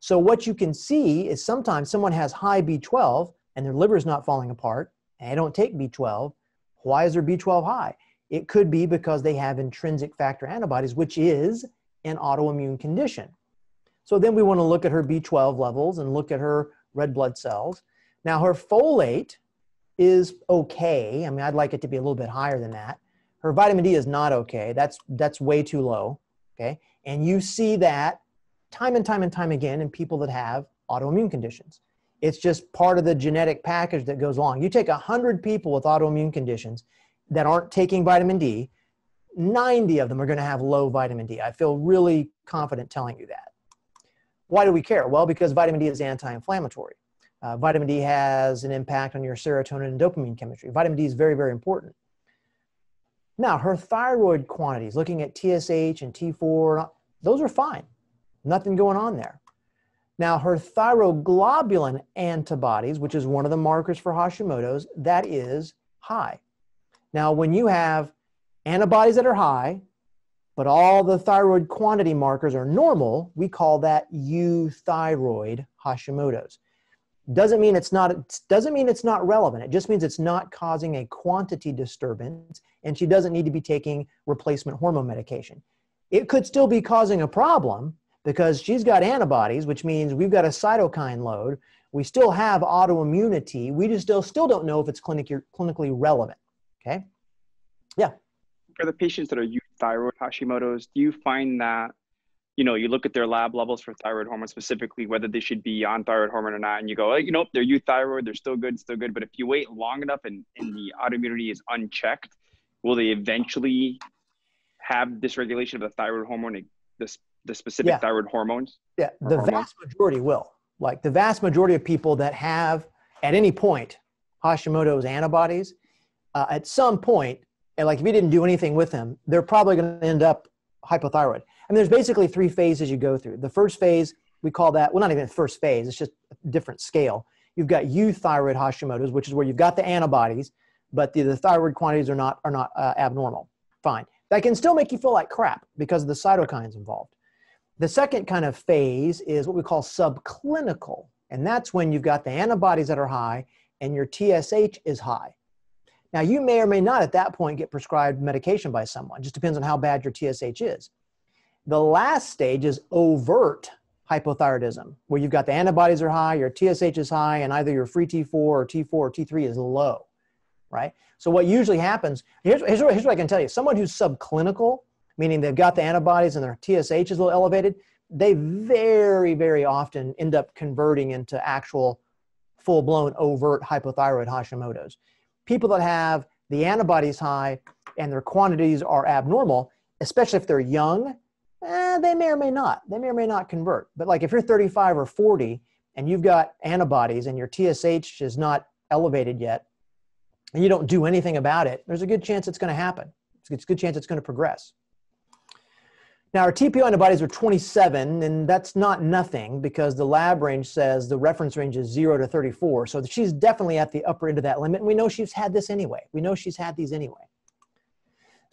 So what you can see is sometimes someone has high B12 and their liver is not falling apart and they don't take B12. Why is their B12 high? It could be because they have intrinsic factor antibodies, which is an autoimmune condition. So then we want to look at her B12 levels and look at her red blood cells. Now her folate is okay. I mean, I'd like it to be a little bit higher than that. Her vitamin D is not okay. That's way too low, okay? And you see that time and time and time again in people that have autoimmune conditions. It's just part of the genetic package that goes along. You take 100 people with autoimmune conditions that aren't taking vitamin D, 90 of them are going to have low vitamin D. I feel really confident telling you that. Why do we care? Well, because vitamin D is anti-inflammatory. Vitamin D has an impact on your serotonin and dopamine chemistry. Vitamin D is very, very important. Now, her thyroid quantities, looking at TSH and T4, those are fine. Nothing going on there. Now, her thyroglobulin antibodies, which is one of the markers for Hashimoto's, that is high. Now, when you have antibodies that are high, but all the thyroid quantity markers are normal, we call that euthyroid Hashimoto's. Doesn't mean it's not relevant. It just means it's not causing a quantity disturbance, and she doesn't need to be taking replacement hormone medication. It could still be causing a problem because she's got antibodies, which means we've got a cytokine load. We still have autoimmunity. We just still don't know if it's clinically relevant. Okay? Yeah. For the patients that are euthyroid Hashimoto's, do you find that, you know, you look at their lab levels for thyroid hormone specifically, whether they should be on thyroid hormone or not, and you go, oh, you know, they're euthyroid, they're still good, but if you wait long enough and the autoimmunity is unchecked, will they eventually have dysregulation of the thyroid hormone, the specific thyroid hormones? Yeah, the vast majority will. Like the vast majority of people that have, at any point, Hashimoto's antibodies, at some point, and like if you didn't do anything with them, they're probably going to end up hypothyroid. I mean, there's basically three phases you go through. The first phase, we call that, well, not even the first phase, it's just a different scale. You've got euthyroid Hashimoto's, which is where you've got the antibodies, but the thyroid quantities are not abnormal. Fine. That can still make you feel like crap because of the cytokines involved. The second kind of phase is what we call subclinical, and that's when you've got the antibodies that are high and your TSH is high. Now, you may or may not at that point get prescribed medication by someone. It just depends on how bad your TSH is. The last stage is overt hypothyroidism, where you've got the antibodies are high, your TSH is high, and either your free T4 or T4 or T3 is low, right? So what usually happens, here's what I can tell you. Someone who's subclinical, meaning they've got the antibodies and their TSH is a little elevated, they very, very often end up converting into actual full-blown overt hypothyroid Hashimoto's. People that have the antibodies high and their quantities are abnormal, especially if they're young, they may or may not. They may or may not convert. But like if you're 35 or 40 and you've got antibodies and your TSH is not elevated yet and you don't do anything about it, there's a good chance it's going to happen. It's a good chance it's going to progress. Now, our TPO antibodies are 27, and that's not nothing because the lab range says the reference range is 0 to 34. So she's definitely at the upper end of that limit. And we know she's had this anyway. We know she's had these anyway.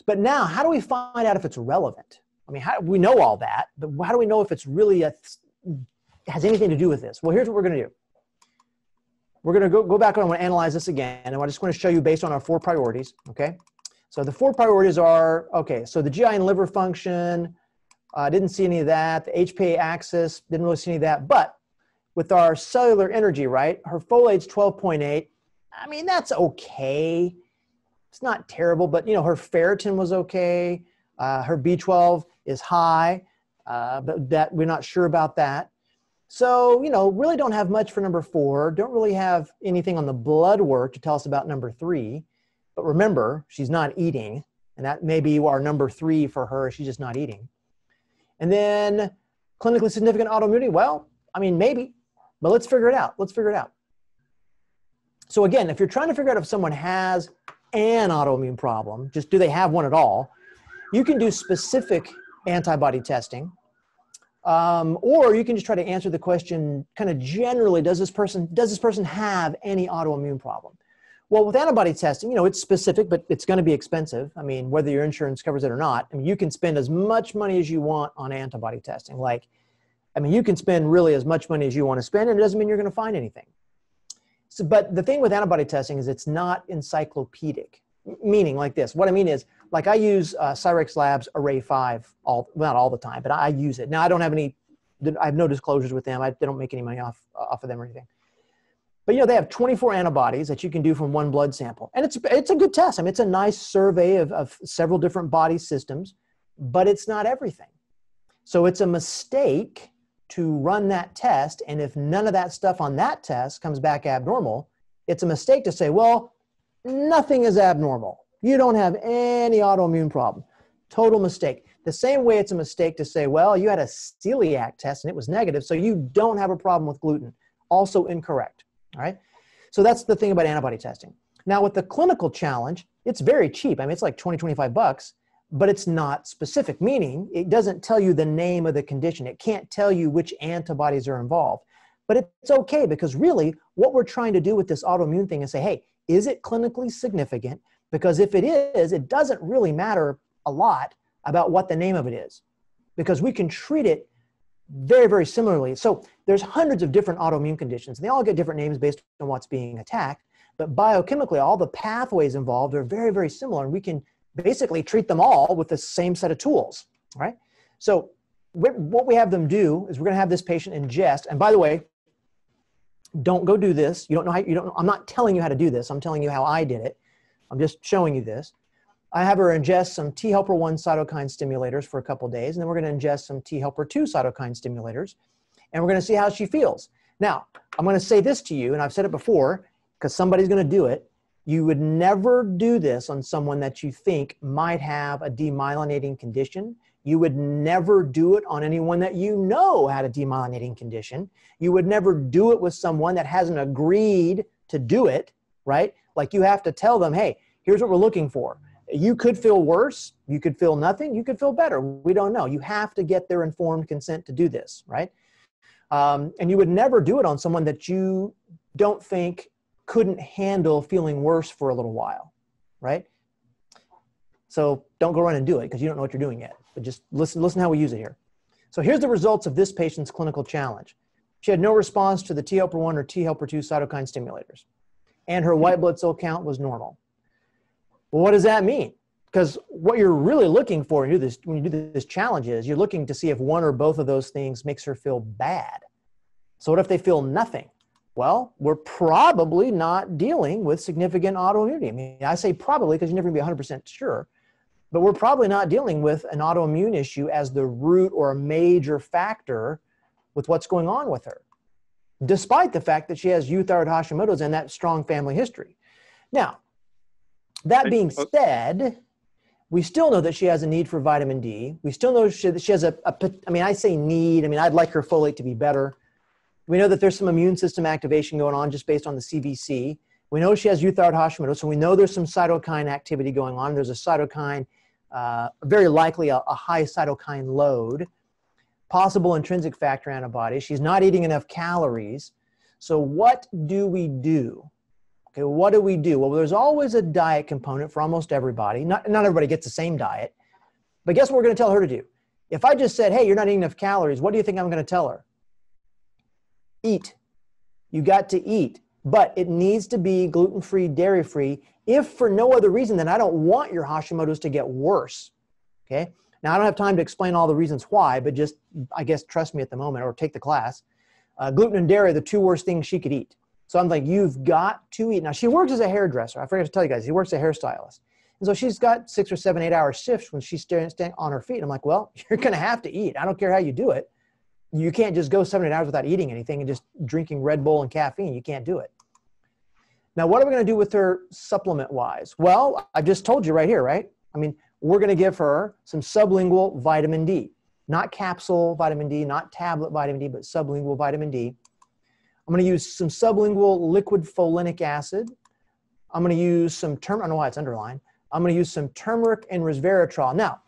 But now, how do we find out if it's relevant? I mean, we know all that, but how do we know if it's really has anything to do with this? Well, here's what we're going to do. We're going to go back and I'm going to analyze this again. And I just want to show you based on our four priorities, okay? So the four priorities are, okay, so the GI and liver function, didn't see any of that. The HPA axis, didn't really see any of that. But with our cellular energy, right, her folate's 12.8. I mean, that's okay. It's not terrible, but, you know, her ferritin was okay. Her B12 is high, but that we're not sure about that. So, you know, really don't have much for number four. Don't really have anything on the blood work to tell us about number three. But remember, she's not eating, and that may be our number three for her. She's just not eating. And then clinically significant autoimmunity, well, I mean, maybe, but let's figure it out. Let's figure it out. So again, if you're trying to figure out if someone has an autoimmune problem, just do they have one at all, you can do specific antibody testing, or you can just try to answer the question kind of generally, does this person have any autoimmune problem? Well, with antibody testing, you know, it's specific, but it's going to be expensive. I mean, whether your insurance covers it or not, I mean, you can spend as much money as you want on antibody testing. Like, I mean, you can spend really as much money as you want to spend, and it doesn't mean you're going to find anything. So, but the thing with antibody testing is it's not encyclopedic, meaning like this. What I mean is, like, I use Cyrex Labs Array 5, not all the time, but I use it. Now, I have no disclosures with them. They don't make any money off of them or anything. But, you know, they have 24 antibodies that you can do from one blood sample. And it's a good test. I mean, it's a nice survey of several different body systems, but it's not everything. So it's a mistake to run that test. And if none of that stuff on that test comes back abnormal, it's a mistake to say, well, nothing is abnormal. You don't have any autoimmune problem. Total mistake. The same way it's a mistake to say, well, you had a celiac test and it was negative, so you don't have a problem with gluten. Also incorrect. All right. So that's the thing about antibody testing. Now with the clinical challenge, it's very cheap. I mean, it's like 20, 25 bucks, but it's not specific, meaning it doesn't tell you the name of the condition. It can't tell you which antibodies are involved, but it's okay because really what we're trying to do with this autoimmune thing is say, hey, is it clinically significant? Because if it is, it doesn't really matter a lot about what the name of it is because we can treat it very, very similarly. So there's hundreds of different autoimmune conditions, and they all get different names based on what's being attacked. But biochemically, all the pathways involved are very, very similar, and we can basically treat them all with the same set of tools, right? So what we have them do is we're going to have this patient ingest. And by the way, don't go do this. You don't know how. I'm not telling you how to do this. I'm telling you how I did it. I'm just showing you this. I have her ingest some T helper 1 cytokine stimulators for a couple of days, and then we're going to ingest some T helper 2 cytokine stimulators, and we're going to see how she feels. Now, I'm going to say this to you, and I've said it before, because somebody's going to do it. You would never do this on someone that you think might have a demyelinating condition. You would never do it on anyone that you know had a demyelinating condition. You would never do it with someone that hasn't agreed to do it, right? Like, you have to tell them, hey, here's what we're looking for. You could feel worse, you could feel nothing, you could feel better. We don't know. You have to get their informed consent to do this, right? And you would never do it on someone that you don't think couldn't handle feeling worse for a little while, right? So don't go run and do it because you don't know what you're doing yet. But just listen how we use it here. So here's the results of this patient's clinical challenge. She had no response to the T helper 1 or T helper 2 cytokine stimulators. And her white blood cell count was normal. Well, what does that mean? Because what you're really looking for when you do this challenge is you're looking to see if one or both of those things makes her feel bad. So what if they feel nothing? Well, we're probably not dealing with significant autoimmunity. I mean, I say probably because you're never going to be 100% sure, but we're probably not dealing with an autoimmune issue as the root or a major factor with what's going on with her, despite the fact that she has euthyroid Hashimoto's and that strong family history. Now, that being said, we still know that she has a need for vitamin D. We still know that she has I mean, I say need. I mean, I'd like her folate to be better. We know that there's some immune system activation going on just based on the CVC. We know she has euthyroid Hashimoto, so we know there's some cytokine activity going on. There's a cytokine, very likely a high cytokine load, possible intrinsic factor antibodies. She's not eating enough calories. So what do we do? Okay, what do we do? Well, there's always a diet component for almost everybody. Not everybody gets the same diet, but guess what we're going to tell her to do? If I just said, hey, you're not eating enough calories, what do you think I'm going to tell her? Eat. You got to eat, but it needs to be gluten-free, dairy-free, if for no other reason than I don't want your Hashimoto's to get worse. Okay. Now, I don't have time to explain all the reasons why, but just, I guess, trust me at the moment or take the class. Gluten and dairy are the two worst things she could eat. So I'm like, you've got to eat. Now, she works as a hairdresser. I forgot to tell you guys, she works as a hairstylist. And so she's got 6 or 7, 8 hour shifts when she's standing on her feet. And I'm like, well, you're going to have to eat. I don't care how you do it. You can't just go 7, 8 hours without eating anything and just drinking Red Bull and caffeine. You can't do it. Now, what are we going to do with her supplement-wise? Well, I just told you right here, right? I mean, we're going to give her some sublingual vitamin D. Not capsule vitamin D, not tablet vitamin D, but sublingual vitamin D. I'm going to use some sublingual liquid folinic acid. I'm going to use some turmeric. I don't know why it's underlined. I'm going to use some turmeric and resveratrol. Now,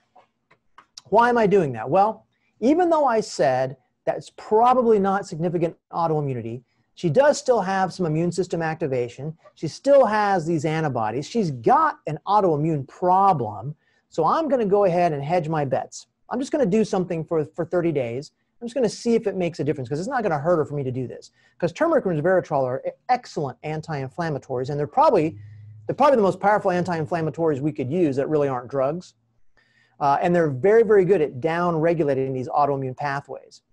why am I doing that? Well, even though I said that's probably not significant autoimmunity, she does still have some immune system activation. She still has these antibodies. She's got an autoimmune problem. So I'm going to go ahead and hedge my bets. I'm just going to do something for 30 days. I'm just going to see if it makes a difference, because it's not going to hurt her for me to do this. Because turmeric and resveratrol are excellent anti-inflammatories, and they're probably the most powerful anti-inflammatories we could use that really aren't drugs. And they're very, very good at down-regulating these autoimmune pathways.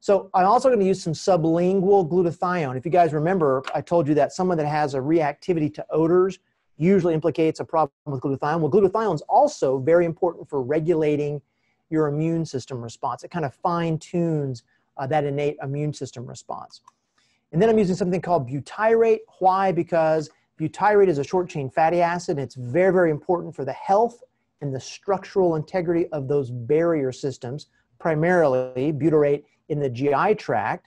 So I'm also going to use some sublingual glutathione. If you guys remember, I told you that someone that has a reactivity to odors usually implicates a problem with glutathione. Well, glutathione is also very important for regulating your immune system response. It kind of fine-tunes that innate immune system response. And then I'm using something called butyrate. Why? Because butyrate is a short-chain fatty acid, and it's very, very important for the health and the structural integrity of those barrier systems, primarily butyrate in the GI tract.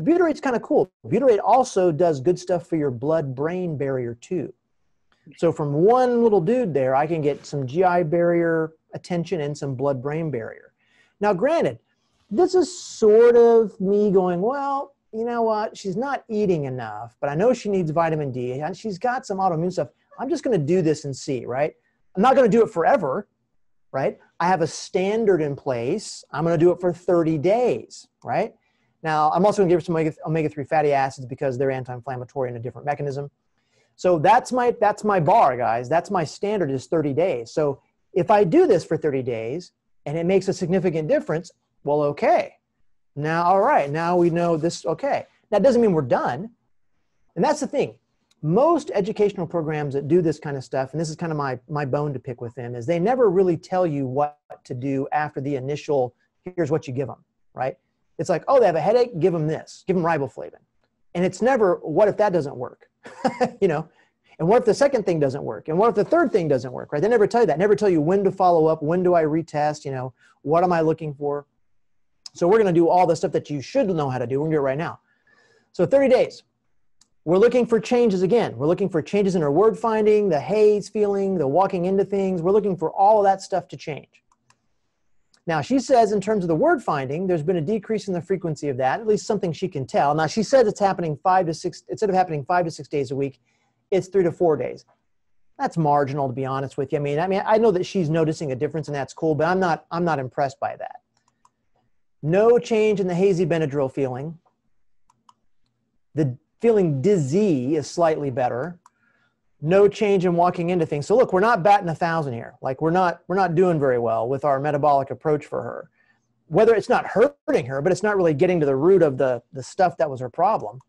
Butyrate's kind of cool. Butyrate also does good stuff for your blood-brain barrier too. So from one little dude there, I can get some GI barrier attention and some blood-brain barrier. Now granted, this is sort of me going, well, you know what? She's not eating enough, but I know she needs vitamin D and she's got some autoimmune stuff. I'm just going to do this and see, right? I'm not going to do it forever, right? I have a standard in place. I'm going to do it for 30 days, right? Now, I'm also going to give her some omega-3 fatty acids because they're anti-inflammatory in a different mechanism. So that's my bar, guys. That's my standard is 30 days. So if I do this for 30 days and it makes a significant difference, well, okay. Now, all right, now we know this, okay. That doesn't mean we're done. And that's the thing. Most educational programs that do this kind of stuff, and this is kind of my bone to pick with them, is they never really tell you what to do after the initial, here's what you give them, right? It's like, oh, they have a headache, give them this, give them riboflavin. And it's never, what if that doesn't work? You know, and what if the second thing doesn't work? And what if the third thing doesn't work, right? They never tell you that, never tell you when to follow up, when do I retest, you know, what am I looking for? So we're going to do all the stuff that you should know how to do. We're going to do it right now. So 30 days. We're looking for changes again. We're looking for changes in our word finding, the haze feeling, the walking into things. We're looking for all of that stuff to change. Now, she says in terms of the word finding, there's been a decrease in the frequency of that, at least something she can tell. Now, she says it's happening 5 to 6, instead of happening 5 to 6 days a week, it's 3 to 4 days. That's marginal, to be honest with you. I mean, I know that she's noticing a difference and that's cool, but I'm not impressed by that. No change in the hazy Benadryl feeling. The feeling dizzy is slightly better. No change in walking into things. So look, we're not batting 1,000 here. Like we're not doing very well with our metabolic approach for her. Whether it's not hurting her, but it's not really getting to the root of the stuff that was her problem.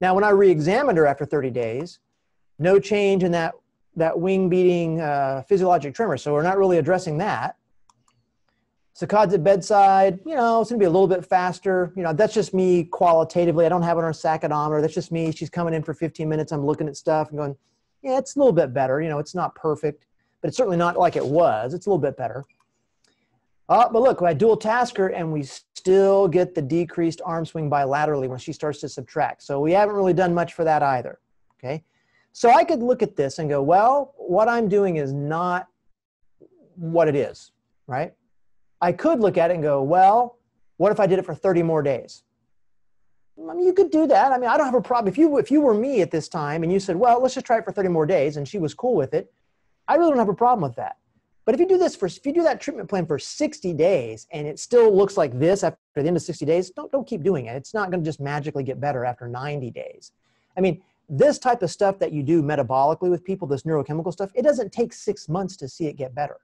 Now, when I re-examined her after 30 days, no change in that wing beating physiologic tremor. So we're not really addressing that. Saccades at bedside, you know, it's going to be a little bit faster. You know, that's just me qualitatively. I don't have it on her sacchadometer. That's just me. She's coming in for 15 minutes. I'm looking at stuff and going, yeah, it's a little bit better. You know, it's not perfect, but it's certainly not like it was. It's a little bit better. But look, I dual task her and we still get the decreased arm swing bilaterally when she starts to subtract. So we haven't really done much for that either. Okay. So I could look at this and go, well, what I'm doing is not what it is, right? I could look at it and go, well, what if I did it for 30 more days? I mean, you could do that. I mean, I don't have a problem. If you were me at this time and you said, well, let's just try it for 30 more days, and she was cool with it, I really don't have a problem with that. But if you do that treatment plan for 60 days and it still looks like this after the end of 60 days, don't keep doing it. It's not going to just magically get better after 90 days. I mean, this type of stuff that you do metabolically with people, this neurochemical stuff, it doesn't take 6 months to see it get better.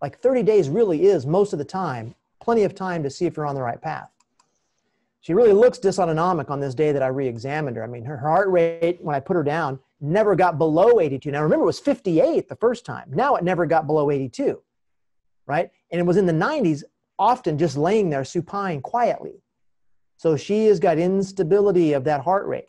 Like 30 days really is, most of the time, plenty of time to see if you're on the right path. She really looks dysautonomic on this day that I re-examined her. I mean, her heart rate, when I put her down, never got below 82. Now, remember, it was 58 the first time. Now it never got below 82, right? And it was in the 90s, often just laying there supine quietly. So she has got instability of that heart rate.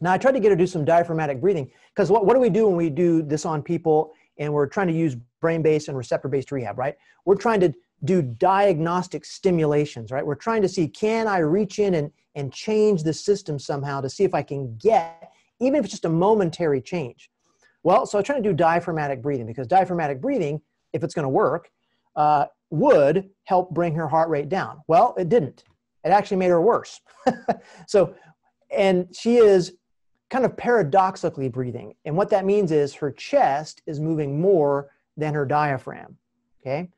Now, I tried to get her to do some diaphragmatic breathing because what do we do when we do this on people and we're trying to use brain-based and receptor-based rehab, right? We're trying to do diagnostic stimulations, right? We're trying to see, can I reach in and, and change the system somehow to see if I can get, even if it's just a momentary change. Well, so I try to do diaphragmatic breathing, because diaphragmatic breathing, if it's going to work, would help bring her heart rate down. Well, it didn't. It actually made her worse. So, and she is kind of paradoxically breathing. And what that means is her chest is moving more than her diaphragm. Okay.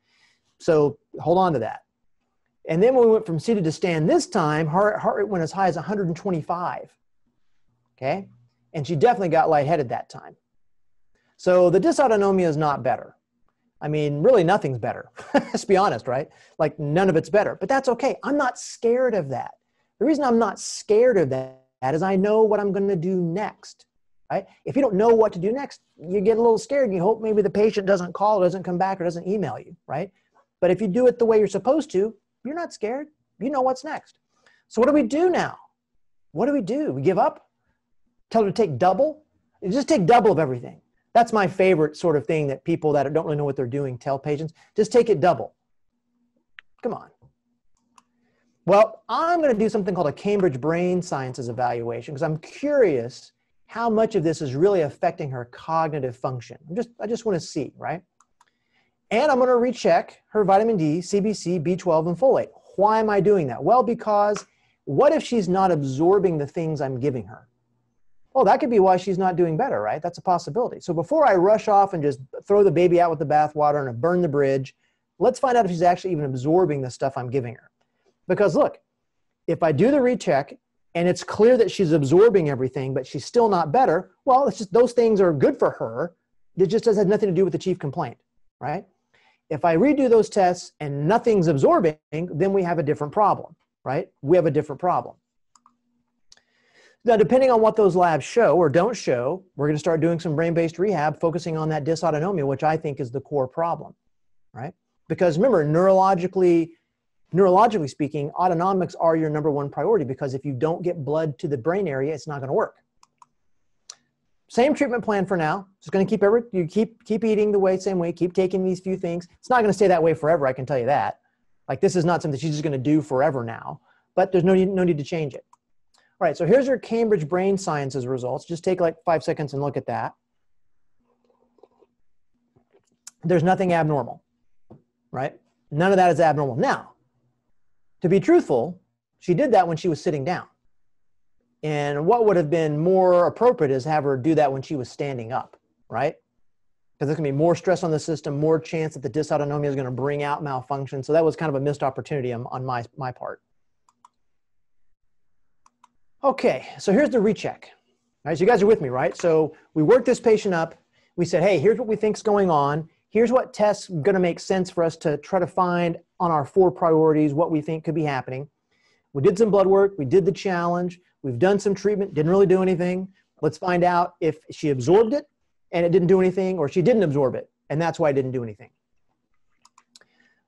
So hold on to that. And then when we went from seated to stand this time, her heart rate went as high as 125. Okay. And she definitely got lightheaded that time. So the dysautonomia is not better. I mean, really nothing's better. Let's be honest, right? Like none of it's better, but that's okay. I'm not scared of that. The reason I'm not scared of that is I know what I'm going to do next, right? If you don't know what to do next, you get a little scared and you hope maybe the patient doesn't call, doesn't come back, or doesn't email you, right? But if you do it the way you're supposed to, you're not scared. You know what's next. So what do we do now? What do? We give up? Tell her to take double? You just take double of everything. That's my favorite sort of thing that people that don't really know what they're doing tell patients, just take it double. Come on. Well, I'm going to do something called a Cambridge Brain Sciences evaluation because I'm curious how much of this is really affecting her cognitive function. I just want to see, right? And I'm going to recheck her vitamin D, CBC, B12, and folate. Why am I doing that? Well, because what if she's not absorbing the things I'm giving her? Well, that could be why she's not doing better, right? That's a possibility. So before I rush off and just throw the baby out with the bathwater and burn the bridge, let's find out if she's actually even absorbing the stuff I'm giving her. Because look, if I do the recheck and it's clear that she's absorbing everything, but she's still not better, well, it's just those things are good for her. It just has nothing to do with the chief complaint, right? If I redo those tests and nothing's absorbing, then we have a different problem, right? We have a different problem. Now, depending on what those labs show or don't show, we're going to start doing some brain-based rehab, focusing on that dysautonomia, which I think is the core problem, right? Because remember, neurologically speaking, autonomics are your #1 priority because if you don't get blood to the brain area, it's not going to work. Same treatment plan for now. Just going to keep eating the way, same way, keep taking these few things. It's not going to stay that way forever, I can tell you that. Like this is not something she's just going to do forever now, but there's no need to change it. All right, so here's your Cambridge Brain Sciences results. Just take like 5 seconds and look at that. There's nothing abnormal, right? None of that is abnormal. Now, to be truthful, she did that when she was sitting down. And what would have been more appropriate is have her do that when she was standing up, right? Because there's going to be more stress on the system, more chance that the dysautonomia is going to bring out malfunction. So that was kind of a missed opportunity on my part. Okay, so here's the recheck. All right, so you guys are with me, right? So we worked this patient up. We said, hey, here's what we think's going on. Here's what tests gonna make sense for us to try to find on our 4 priorities, what we think could be happening. We did some blood work, we did the challenge, we've done some treatment, didn't really do anything. Let's find out if she absorbed it and it didn't do anything, or she didn't absorb it and that's why it didn't do anything.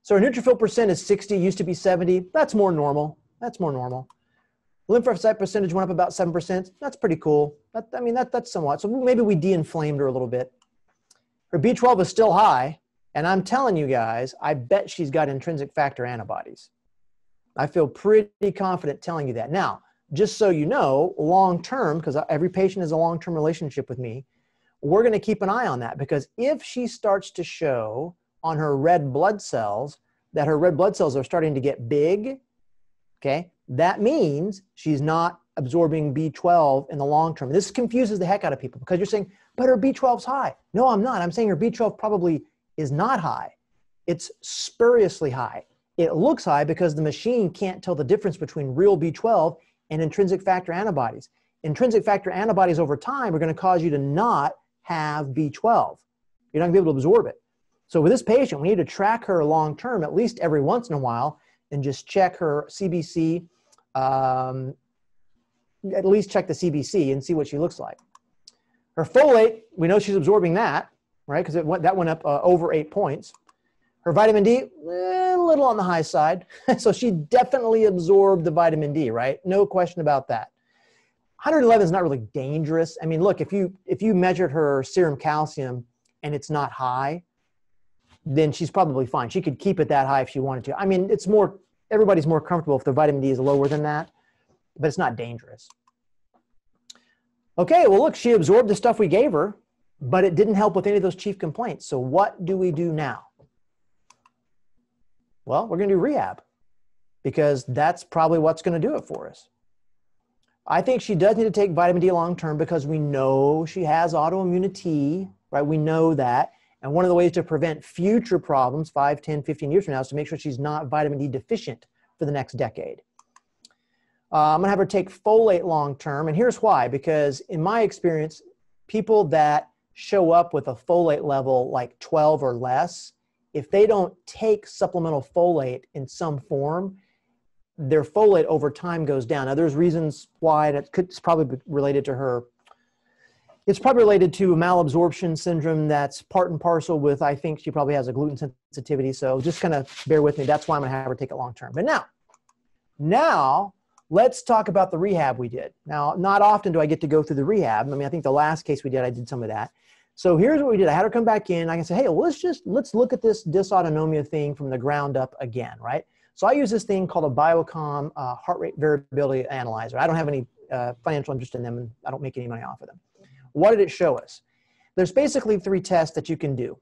So our neutrophil percent is 60, used to be 70. That's more normal, that's more normal. Lymphocyte percentage went up about 7%. That's pretty cool. That's somewhat. So maybe we de-inflamed her a little bit. Her B12 is still high. And I'm telling you guys, I bet she's got intrinsic factor antibodies. I feel pretty confident telling you that. Now, just so you know, long-term, because every patient has a long-term relationship with me, we're going to keep an eye on that because if she starts to show on her red blood cells that her red blood cells are starting to get big, okay, that means she's not absorbing B12 in the long term. This confuses the heck out of people because you're saying, but her B12's high. No, I'm not. I'm saying her B12 probably is not high. It's spuriously high. It looks high because the machine can't tell the difference between real B12 and intrinsic factor antibodies. Intrinsic factor antibodies over time are going to cause you to not have B12. You're not going to be able to absorb it. So with this patient, we need to track her long term at least every once in a while and just check her CBC, at least check the CBC and see what she looks like. Her folate, we know she's absorbing that, right? Because that went up over 8 points. Her vitamin D, a little on the high side. So she definitely absorbed the vitamin D, right? No question about that. 111 is not really dangerous. I mean, look, if you measured her serum calcium and it's not high, then she's probably fine. She could keep it that high if she wanted to. I mean, everybody's more comfortable if the vitamin D is lower than that. but it's not dangerous. Okay, well, look, she absorbed the stuff we gave her, but it didn't help with any of those chief complaints. So what do we do now? Well, we're going to do rehab because that's probably what's going to do it for us. I think she does need to take vitamin D long-term because we know she has autoimmunity, right? We know that. And one of the ways to prevent future problems 5, 10, 15 years from now is to make sure she's not vitamin D deficient for the next decade. I'm gonna have her take folate long-term, and here's why, because in my experience, people that show up with a folate level like 12 or less, if they don't take supplemental folate in some form, their folate over time goes down. Now there's reasons why, and it's probably related to her. It's probably related to malabsorption syndrome that's part and parcel with, I think she probably has a gluten sensitivity, so just kind of bear with me. That's why I'm gonna have her take it long-term. But now let's talk about the rehab we did. Now, not often do I get to go through the rehab. I mean, I think the last case we did, I did some of that. So here's what we did. I had her come back in. I can say, hey, well, let's look at this dysautonomia thing from the ground up again, right? So I use this thing called a Biocom heart rate variability analyzer. I don't have any financial interest in them, and I don't make any money off of them. What did it show us? There's basically 3 tests that you can do.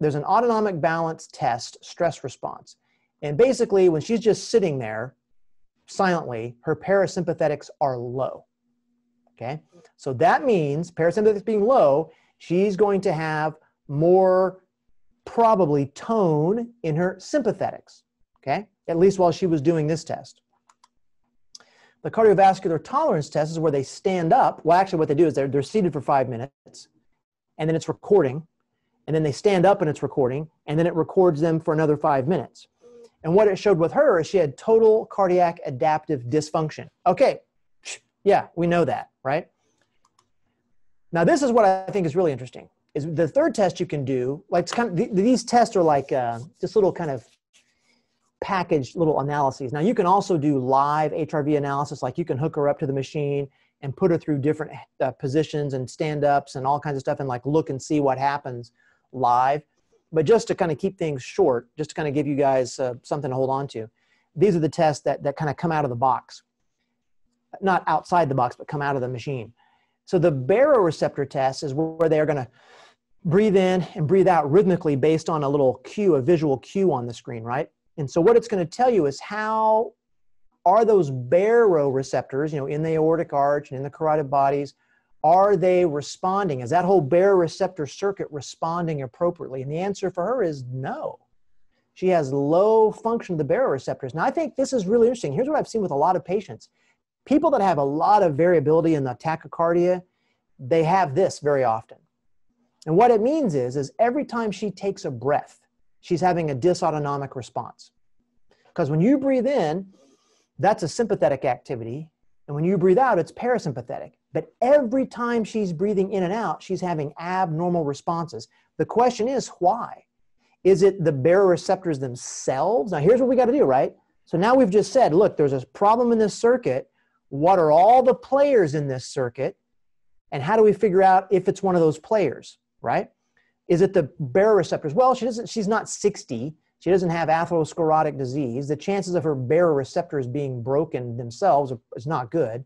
There's an autonomic balance test, stress response. And basically, when she's just sitting there silently, her parasympathetics are low, okay? So that means parasympathetics being low, she's going to have more probably tone in her sympathetics, okay? At least while she was doing this test. The cardiovascular tolerance test is where they stand up. Well, actually what they do is they're seated for 5 minutes, and then it's recording, and then they stand up and it's recording, and then it records them for another 5 minutes. And what it showed with her is she had total cardiac adaptive dysfunction. Okay, yeah, we know that, right? Now this is what I think is really interesting, is the 3rd test you can do, like it's kind of, these tests are like just little kind of packaged little analyses. Now you can also do live HRV analysis, like you can hook her up to the machine and put her through different positions and stand-ups and all kinds of stuff and like look and see what happens live. But just to kind of keep things short, just to kind of give you guys something to hold on to, these are the tests that kind of come out of the box. Not outside the box, but come out of the machine. So the baroreceptor test is where they are going to breathe in and breathe out rhythmically based on a little cue, a visual cue on the screen, right? And so what it's going to tell you is how are those baroreceptors, you know, in the aortic arch and in the carotid bodies, are they responding? Is that whole baroreceptor circuit responding appropriately? And the answer for her is no. She has low function of the baroreceptors. Now, I think this is really interesting. Here's what I've seen with a lot of patients. People that have a lot of variability in the tachycardia, they have this very often. And what it means is every time she takes a breath, she's having a dysautonomic response. Because when you breathe in, that's a sympathetic activity. And when you breathe out, it's parasympathetic. But every time she's breathing in and out, she's having abnormal responses. The question is, why? Is it the baroreceptors themselves? Now, here's what we got to do, right? So now we've just said, look, there's a problem in this circuit. What are all the players in this circuit? And how do we figure out if it's one of those players, right? Is it the baroreceptors? Well, she's not 60. She doesn't have atherosclerotic disease. The chances of her baroreceptors being broken themselves is not good.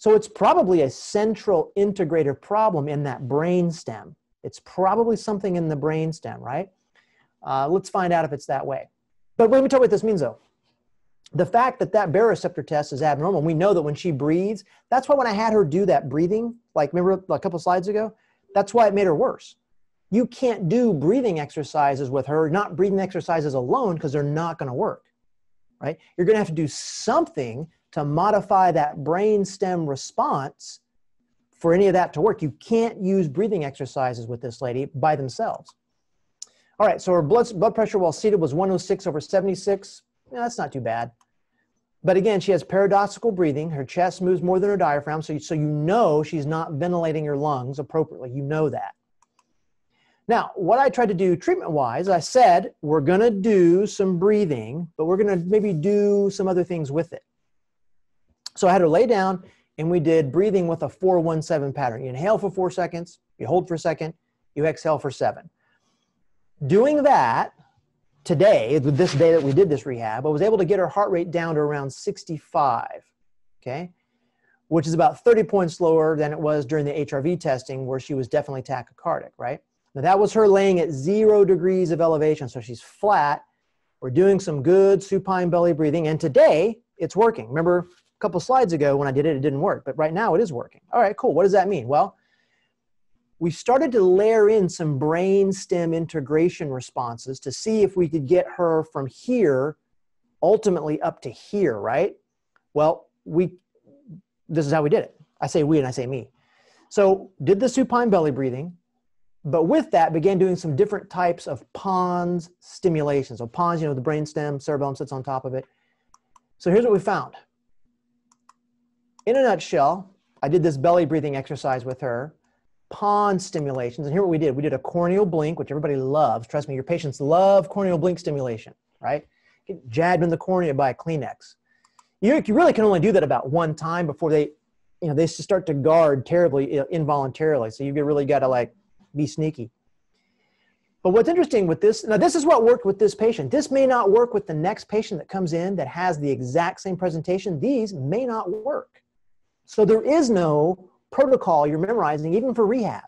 So it's probably a central integrator problem in that brain stem. It's probably something in the brain stem, right? Let's find out if it's that way. But let me tell you what this means, though. The fact that baroreceptor test is abnormal, we know that when she breathes, that's why when I had her do that breathing, like remember a couple slides ago, that's why it made her worse. You can't do breathing exercises with her, not breathing exercises alone, because they're not going to work, right? You're going to have to do something to modify that brainstem response for any of that to work. You can't use breathing exercises with this lady by themselves. All right, so her blood pressure while seated was 106/76. Yeah, that's not too bad. But again, she has paradoxical breathing. Her chest moves more than her diaphragm, so you know she's not ventilating her lungs appropriately. You know that. Now, what I tried to do treatment-wise, I said, we're going to do some breathing, but we're going to maybe do some other things with it. So I had her lay down, and we did breathing with a 4-1-7 pattern. You inhale for 4 seconds, you hold for a second, you exhale for 7. Doing that today, this day that we did this rehab, I was able to get her heart rate down to around 65. okay, which is about 30 points lower than it was during the HRV testing where she was definitely tachycardic, right? Now that was her laying at 0 degrees of elevation, so she's flat. We're doing some good supine belly breathing, and today it's working. Remember a couple slides ago when I did it, it didn't work, but right now it is working. All right, cool. What does that mean? Well, we started to layer in some brain stem integration responses to see if we could get her from here, ultimately up to here, right? Well, this is how we did it. I say we and I say me. So did the supine belly breathing, but with that began doing some different types of pons stimulation. So pons, you know, the brain stem, cerebellum sits on top of it. So here's what we found. In a nutshell, I did this belly breathing exercise with her. Pons stimulations, and here what we did a corneal blink, which everybody loves. Trust me, your patients love corneal blink stimulation, right? Get jabbed in the cornea by a Kleenex. You really can only do that about one time before they, you know, they start to guard terribly involuntarily. So you really got to like be sneaky. But what's interesting with this, now this is what worked with this patient. This may not work with the next patient that comes in that has the exact same presentation. These may not work. So there is no protocol you're memorizing, even for rehab.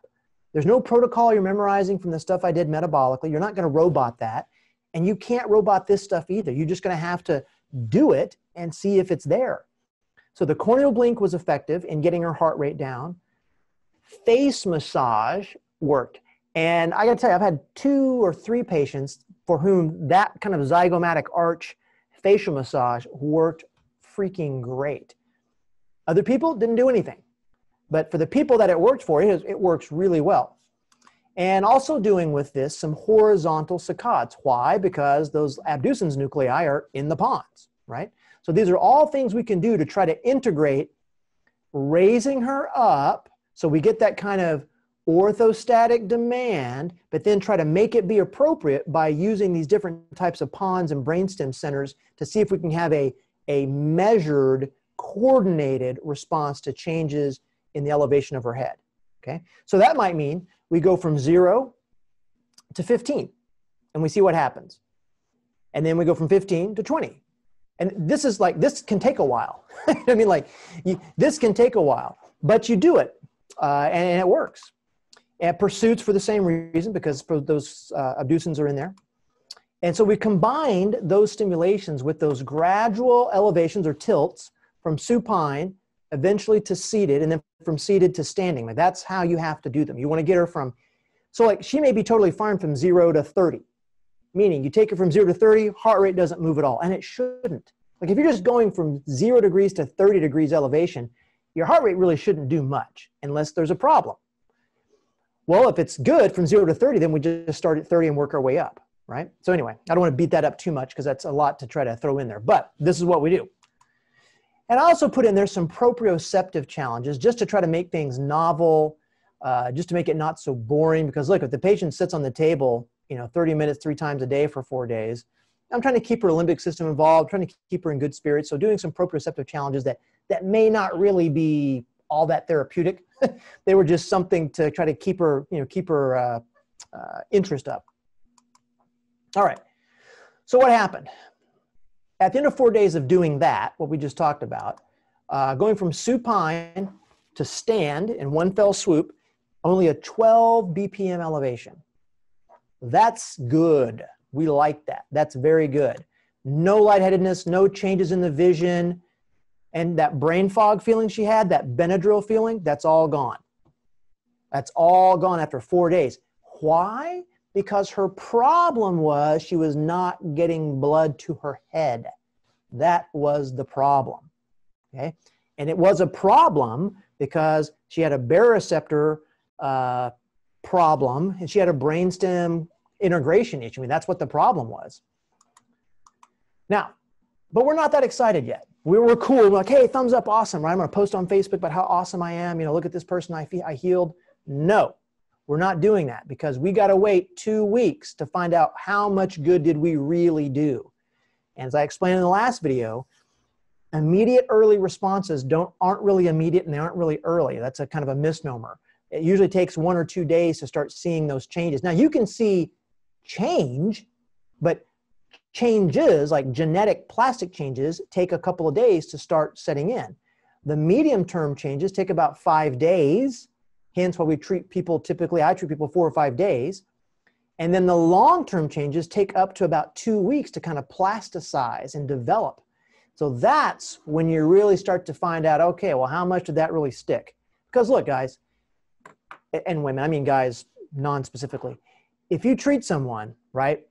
There's no protocol you're memorizing from the stuff I did metabolically. You're not going to robot that. And you can't robot this stuff either. You're just going to have to do it and see if it's there. So the corneal blink was effective in getting her heart rate down. Face massage worked. And I got to tell you, I've had 2 or 3 patients for whom that kind of zygomatic arch facial massage worked freaking great. Other people didn't do anything. But for the people that it worked for, it works really well. And also doing with this some horizontal saccades. Why? Because those abducens nuclei are in the pons, right? So these are all things we can do to try to integrate raising her up so we get that kind of orthostatic demand, but then try to make it be appropriate by using these different types of pons and brainstem centers to see if we can have a measured, coordinated response to changes in the elevation of her head, okay? So that might mean we go from 0 to 15 and we see what happens. And then we go from 15 to 20. And this is like, this can take a while. I mean, like, this can take a while, but you do it and it works. And pursuits for the same reason, because those abducens are in there. And so we combined those stimulations with those gradual elevations or tilts from supine eventually to seated, and then from seated to standing. Like that's how you have to do them. You want to get her from, so like she may be totally fine from 0 to 30, meaning you take her from 0 to 30, heart rate doesn't move at all, and it shouldn't. Like if you're just going from 0 degrees to 30 degrees elevation, your heart rate really shouldn't do much unless there's a problem. Well, if it's good from 0 to 30, then we just start at 30 and work our way up, right? So anyway, I don't want to beat that up too much because that's a lot to try to throw in there, but this is what we do. And I also put in there some proprioceptive challenges just to try to make things novel, just to make it not so boring. Because look, if the patient sits on the table, you know, 30 minutes 3 times a day for 4 days, I'm trying to keep her limbic system involved, trying to keep her in good spirits. So doing some proprioceptive challenges that may not really be all that therapeutic. They were just something to try to keep her, you know, keep her interest up. All right. So what happened? At the end of 4 days of doing that, what we just talked about, going from supine to stand in one fell swoop, only a 12 BPM elevation. That's good. We like that. That's very good. No lightheadedness, no changes in the vision, and that brain fog feeling she had, that Benadryl feeling, that's all gone. That's all gone after 4 days. Why? Because her problem was she was not getting blood to her head. That was the problem, okay? And it was a problem because she had a baroreceptor problem, and she had a brainstem integration issue. I mean, that's what the problem was. Now, but we're not that excited yet. We were cool. We're like, hey, thumbs up, awesome, right? I'm gonna post on Facebook about how awesome I am. You know, look at this person I healed. No. We're not doing that because we got to wait 2 weeks to find out how much good did we really do. And as I explained in the last video, immediate early responses aren't really immediate and they aren't really early. That's a kind of a misnomer. It usually takes 1 or 2 days to start seeing those changes. Now you can see change, but changes like genetic plastic changes take a couple of days to start setting in. The medium-term changes take about 5 days, hence why we treat people typically, I treat people 4 or 5 days. And then the long-term changes take up to about 2 weeks to kind of plasticize and develop. So that's when you really start to find out, okay, well, how much did that really stick? Because look, guys, and women, I mean guys non-specifically, if you treat someone, right,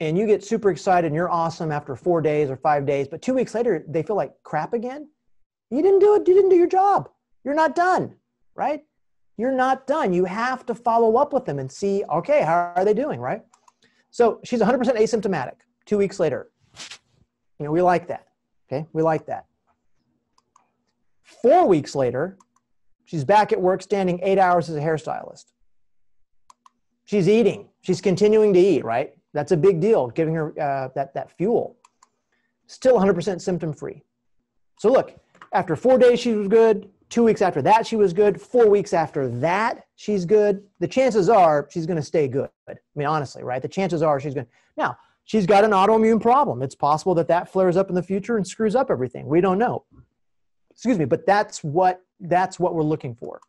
and you get super excited and you're awesome after 4 days or 5 days, but 2 weeks later, they feel like crap again. You didn't do it. You didn't do your job. You're not done, right? You're not done. You have to follow up with them and see, okay, how are they doing, right? So she's 100% asymptomatic 2 weeks later. You know, we like that, okay? We like that. 4 weeks later, she's back at work standing 8 hours as a hairstylist. She's eating. She's continuing to eat, right? That's a big deal, giving her that fuel. Still 100% symptom-free. So look, after 4 days, she was good. 2 weeks after that, she was good. 4 weeks after that, she's good. The chances are she's going to stay good. I mean, honestly, right? The chances are she's going to. Now, she's got an autoimmune problem. It's possible that that flares up in the future and screws up everything. We don't know. Excuse me, but that's what we're looking for.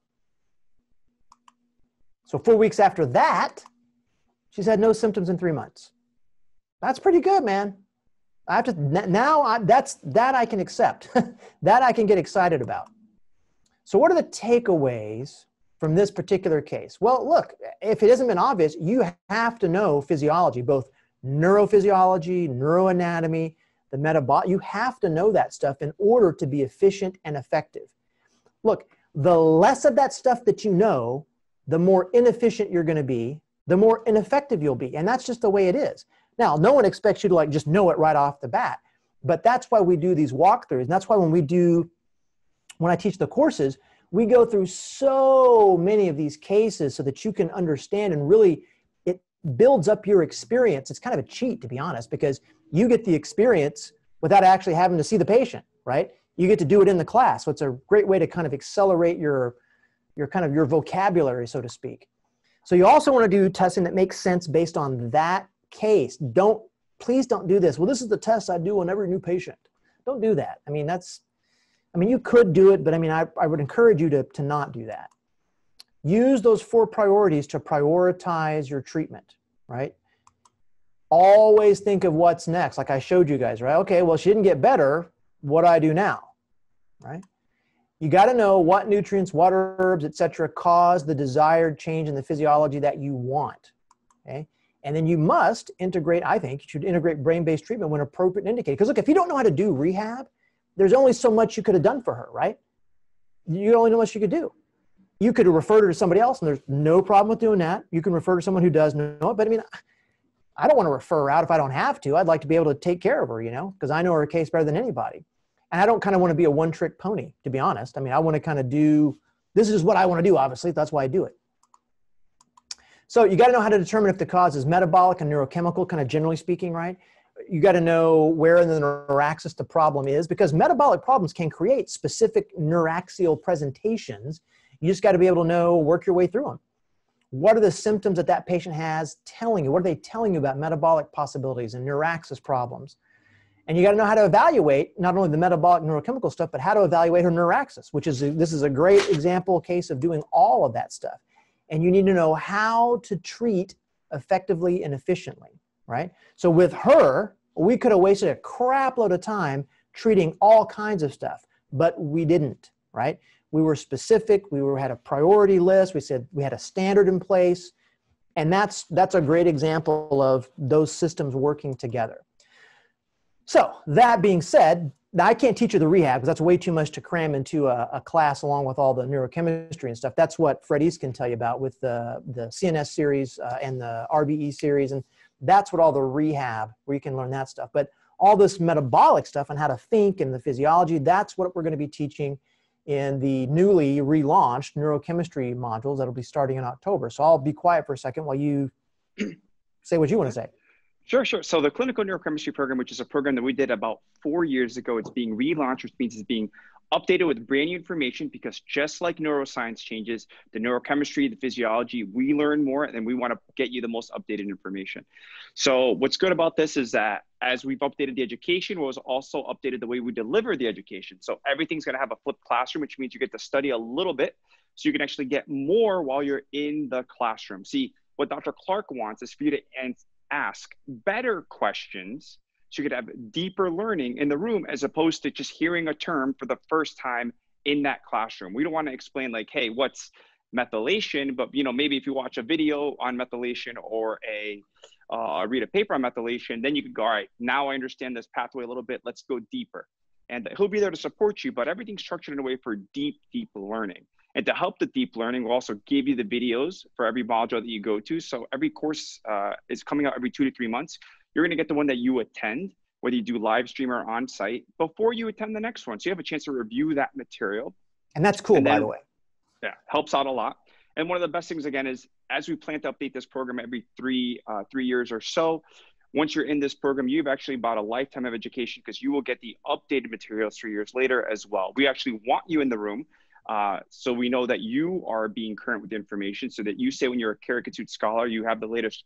So 4 weeks after that, she's had no symptoms in 3 months. That's pretty good, man. I have to, that I can accept. That I can get excited about. So what are the takeaways from this particular case? Well, look, if it hasn't been obvious, you have to know physiology, both neurophysiology, neuroanatomy, the metabolic. You have to know that stuff in order to be efficient and effective. Look, the less of that stuff that you know, the more inefficient you're going to be, the more ineffective you'll be. And that's just the way it is. Now, no one expects you to like just know it right off the bat, but that's why we do these walkthroughs. And that's why when I teach the courses, we go through so many of these cases so that you can understand, and really it builds up your experience. It's kind of a cheat, to be honest, because you get the experience without actually having to see the patient, right? You get to do it in the class. So it's a great way to kind of accelerate your vocabulary, so to speak. So you also want to do testing that makes sense based on that case. Please don't do this. Well, this is the test I do on every new patient. Don't do that. I mean, you could do it, but I mean, I would encourage you to not do that. Use those 4 priorities to prioritize your treatment, right? Always think of what's next. Like I showed you guys, right? Okay, well, she didn't get better. What do I do now, right? You got to know what nutrients, what herbs, et cetera, cause the desired change in the physiology that you want, okay? And then you must integrate, I think, you should integrate brain-based treatment when appropriate and indicated. Because look, if you don't know how to do rehab, there's only so much you could have done for her, right? You only know what you could do. You could have referred her to somebody else, and there's no problem with doing that. You can refer to someone who does know it, but I mean, I don't want to refer her out if I don't have to. I'd like to be able to take care of her, you know, because I know her case better than anybody. And I don't kind of want to be a one-trick pony, to be honest. I mean, I want to kind of do, this is what I want to do, obviously. That's why I do it. So you got to know how to determine if the cause is metabolic and neurochemical, kind of generally speaking, right? You got to know where in the neuraxis the problem is, because metabolic problems can create specific neuraxial presentations. You just got to be able to know, work your way through them. What are the symptoms that patient has telling you? What are they telling you about metabolic possibilities and neuraxis problems? And you got to know how to evaluate not only the metabolic neurochemical stuff, but how to evaluate her neuraxis, which is, this is a great example case of doing all of that stuff. And you need to know how to treat effectively and efficiently, right? So with her, we could have wasted a crap load of time treating all kinds of stuff, but we didn't, right? We were specific. We had a priority list. We said we had a standard in place. And that's a great example of those systems working together. So that being said, now I can't teach you the rehab because that's way too much to cram into a class along with all the neurochemistry and stuff. That's what Fred East can tell you about with the CNS series and the RBE series. And that's what all the rehab, where you can learn that stuff. But all this metabolic stuff and how to think and the physiology, that's what we're going to be teaching in the newly relaunched neurochemistry modules that'll be starting in October. So I'll be quiet for a second while you say what you want to say. Sure, sure. So the Clinical Neurochemistry program, which is a program that we did about 4 years ago, it's being relaunched, which means it's being updated with brand new information, because just like neuroscience changes, the neurochemistry, the physiology, we learn more, and we want to get you the most updated information. So what's good about this is that as we've updated the education, was also updated the way we deliver the education. So everything's going to have a flipped classroom, which means you get to study a little bit, so you can actually get more while you're in the classroom. See, what Dr. Clark wants is for you to ask better questions, so you could have deeper learning in the room, as opposed to just hearing a term for the first time in that classroom. We don't want to explain like, hey, what's methylation? But, you know, maybe if you watch a video on methylation or a read a paper on methylation, then you could go, all right, now I understand this pathway a little bit, let's go deeper. And he'll be there to support you, but everything's structured in a way for deep, deep learning. And to help the deep learning, we'll also give you the videos for every module that you go to. So every course is coming out every 2 to 3 months. You're going to get the one that you attend, whether you do live stream or on site, before you attend the next one. So you have a chance to review that material. And that's cool, by the way. Yeah, helps out a lot. And one of the best things, again, is as we plan to update this program every three years or so, once you're in this program, you've actually bought a lifetime of education, because you will get the updated materials 3 years later as well. We actually want you in the room. So we know that you are being current with information, so that you say when you're a Caricature scholar, you have the latest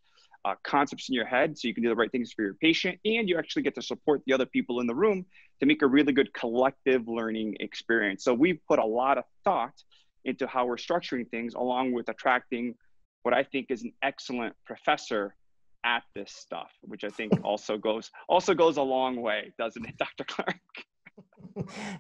concepts in your head, so you can do the right things for your patient, and you actually get to support the other people in the room to make a really good collective learning experience. So we've put a lot of thought into how we're structuring things, along with attracting what I think is an excellent professor at this stuff, which I think also goes a long way, doesn't it, Dr. Clark?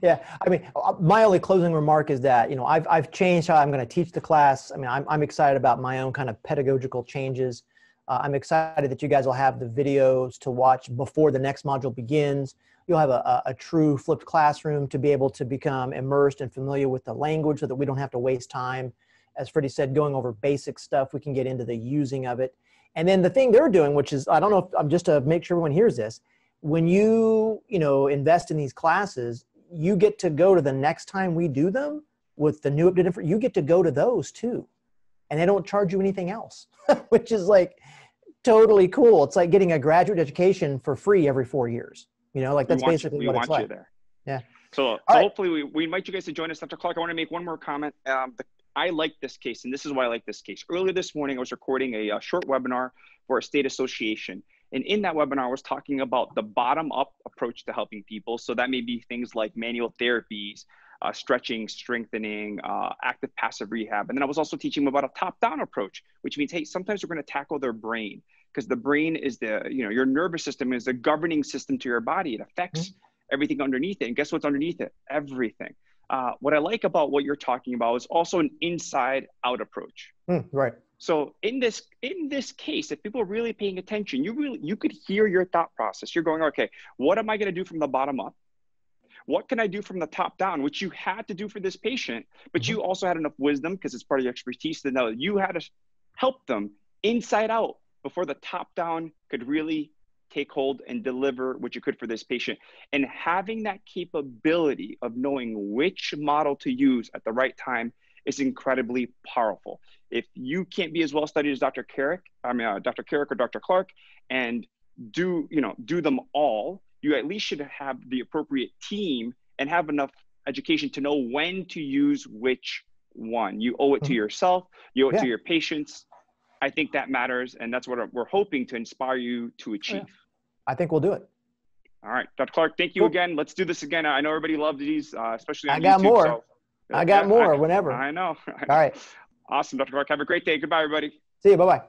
Yeah, I mean, my only closing remark is that, you know, I've changed how I'm going to teach the class. I mean, I'm excited about my own kind of pedagogical changes. I'm excited that you guys will have the videos to watch before the next module begins. You'll have a true flipped classroom to be able to become immersed and familiar with the language, so that we don't have to waste time, as Freddie said, going over basic stuff. We can get into the using of it. And then the thing they're doing, which is, I don't know if I'm just to make sure everyone hears this, when you know, invest in these classes, you get to go to the next time we do them with the new updated, you get to go to those too. And they don't charge you anything else, which is like totally cool. It's like getting a graduate education for free every 4 years. You know, like that's basically what it's like. We want you there. Yeah. So hopefully we invite you guys to join us. Dr. Clark, I want to make one more comment. I like this case, and this is why I like this case. Earlier this morning, I was recording a short webinar for a state association. And in that webinar, I was talking about the bottom-up approach to helping people. So that may be things like manual therapies, stretching, strengthening, active passive rehab. And then I was also teaching them about a top-down approach, which means, hey, sometimes we're going to tackle their brain, because the brain is the, you know, your nervous system is the governing system to your body. It affects everything underneath it. And guess what's underneath it? Everything. What I like about what you're talking about is also an inside-out approach. Right. So in this case, if people are really paying attention, you could hear your thought process. You're going, okay, what am I going to do from the bottom up? What can I do from the top down, which you had to do for this patient, but you also had enough wisdom, because it's part of your expertise, to know you had to help them inside out before the top down could really take hold and deliver what you could for this patient. And having that capability of knowing which model to use at the right time is incredibly powerful. If you can't be as well studied as Dr. Carrick or Dr. Clark, and do them all, you at least should have the appropriate team and have enough education to know when to use which one. You owe it to yourself, you owe it to your patients. I think that matters, and that's what we're hoping to inspire you to achieve. Yeah. I think we'll do it. All right, Dr. Clark, thank you again. Let's do this again. I know everybody loved these, especially on YouTube. I got more whenever. I know. All right. Awesome, Dr. Clark. Have a great day. Goodbye, everybody. See you. Bye-bye.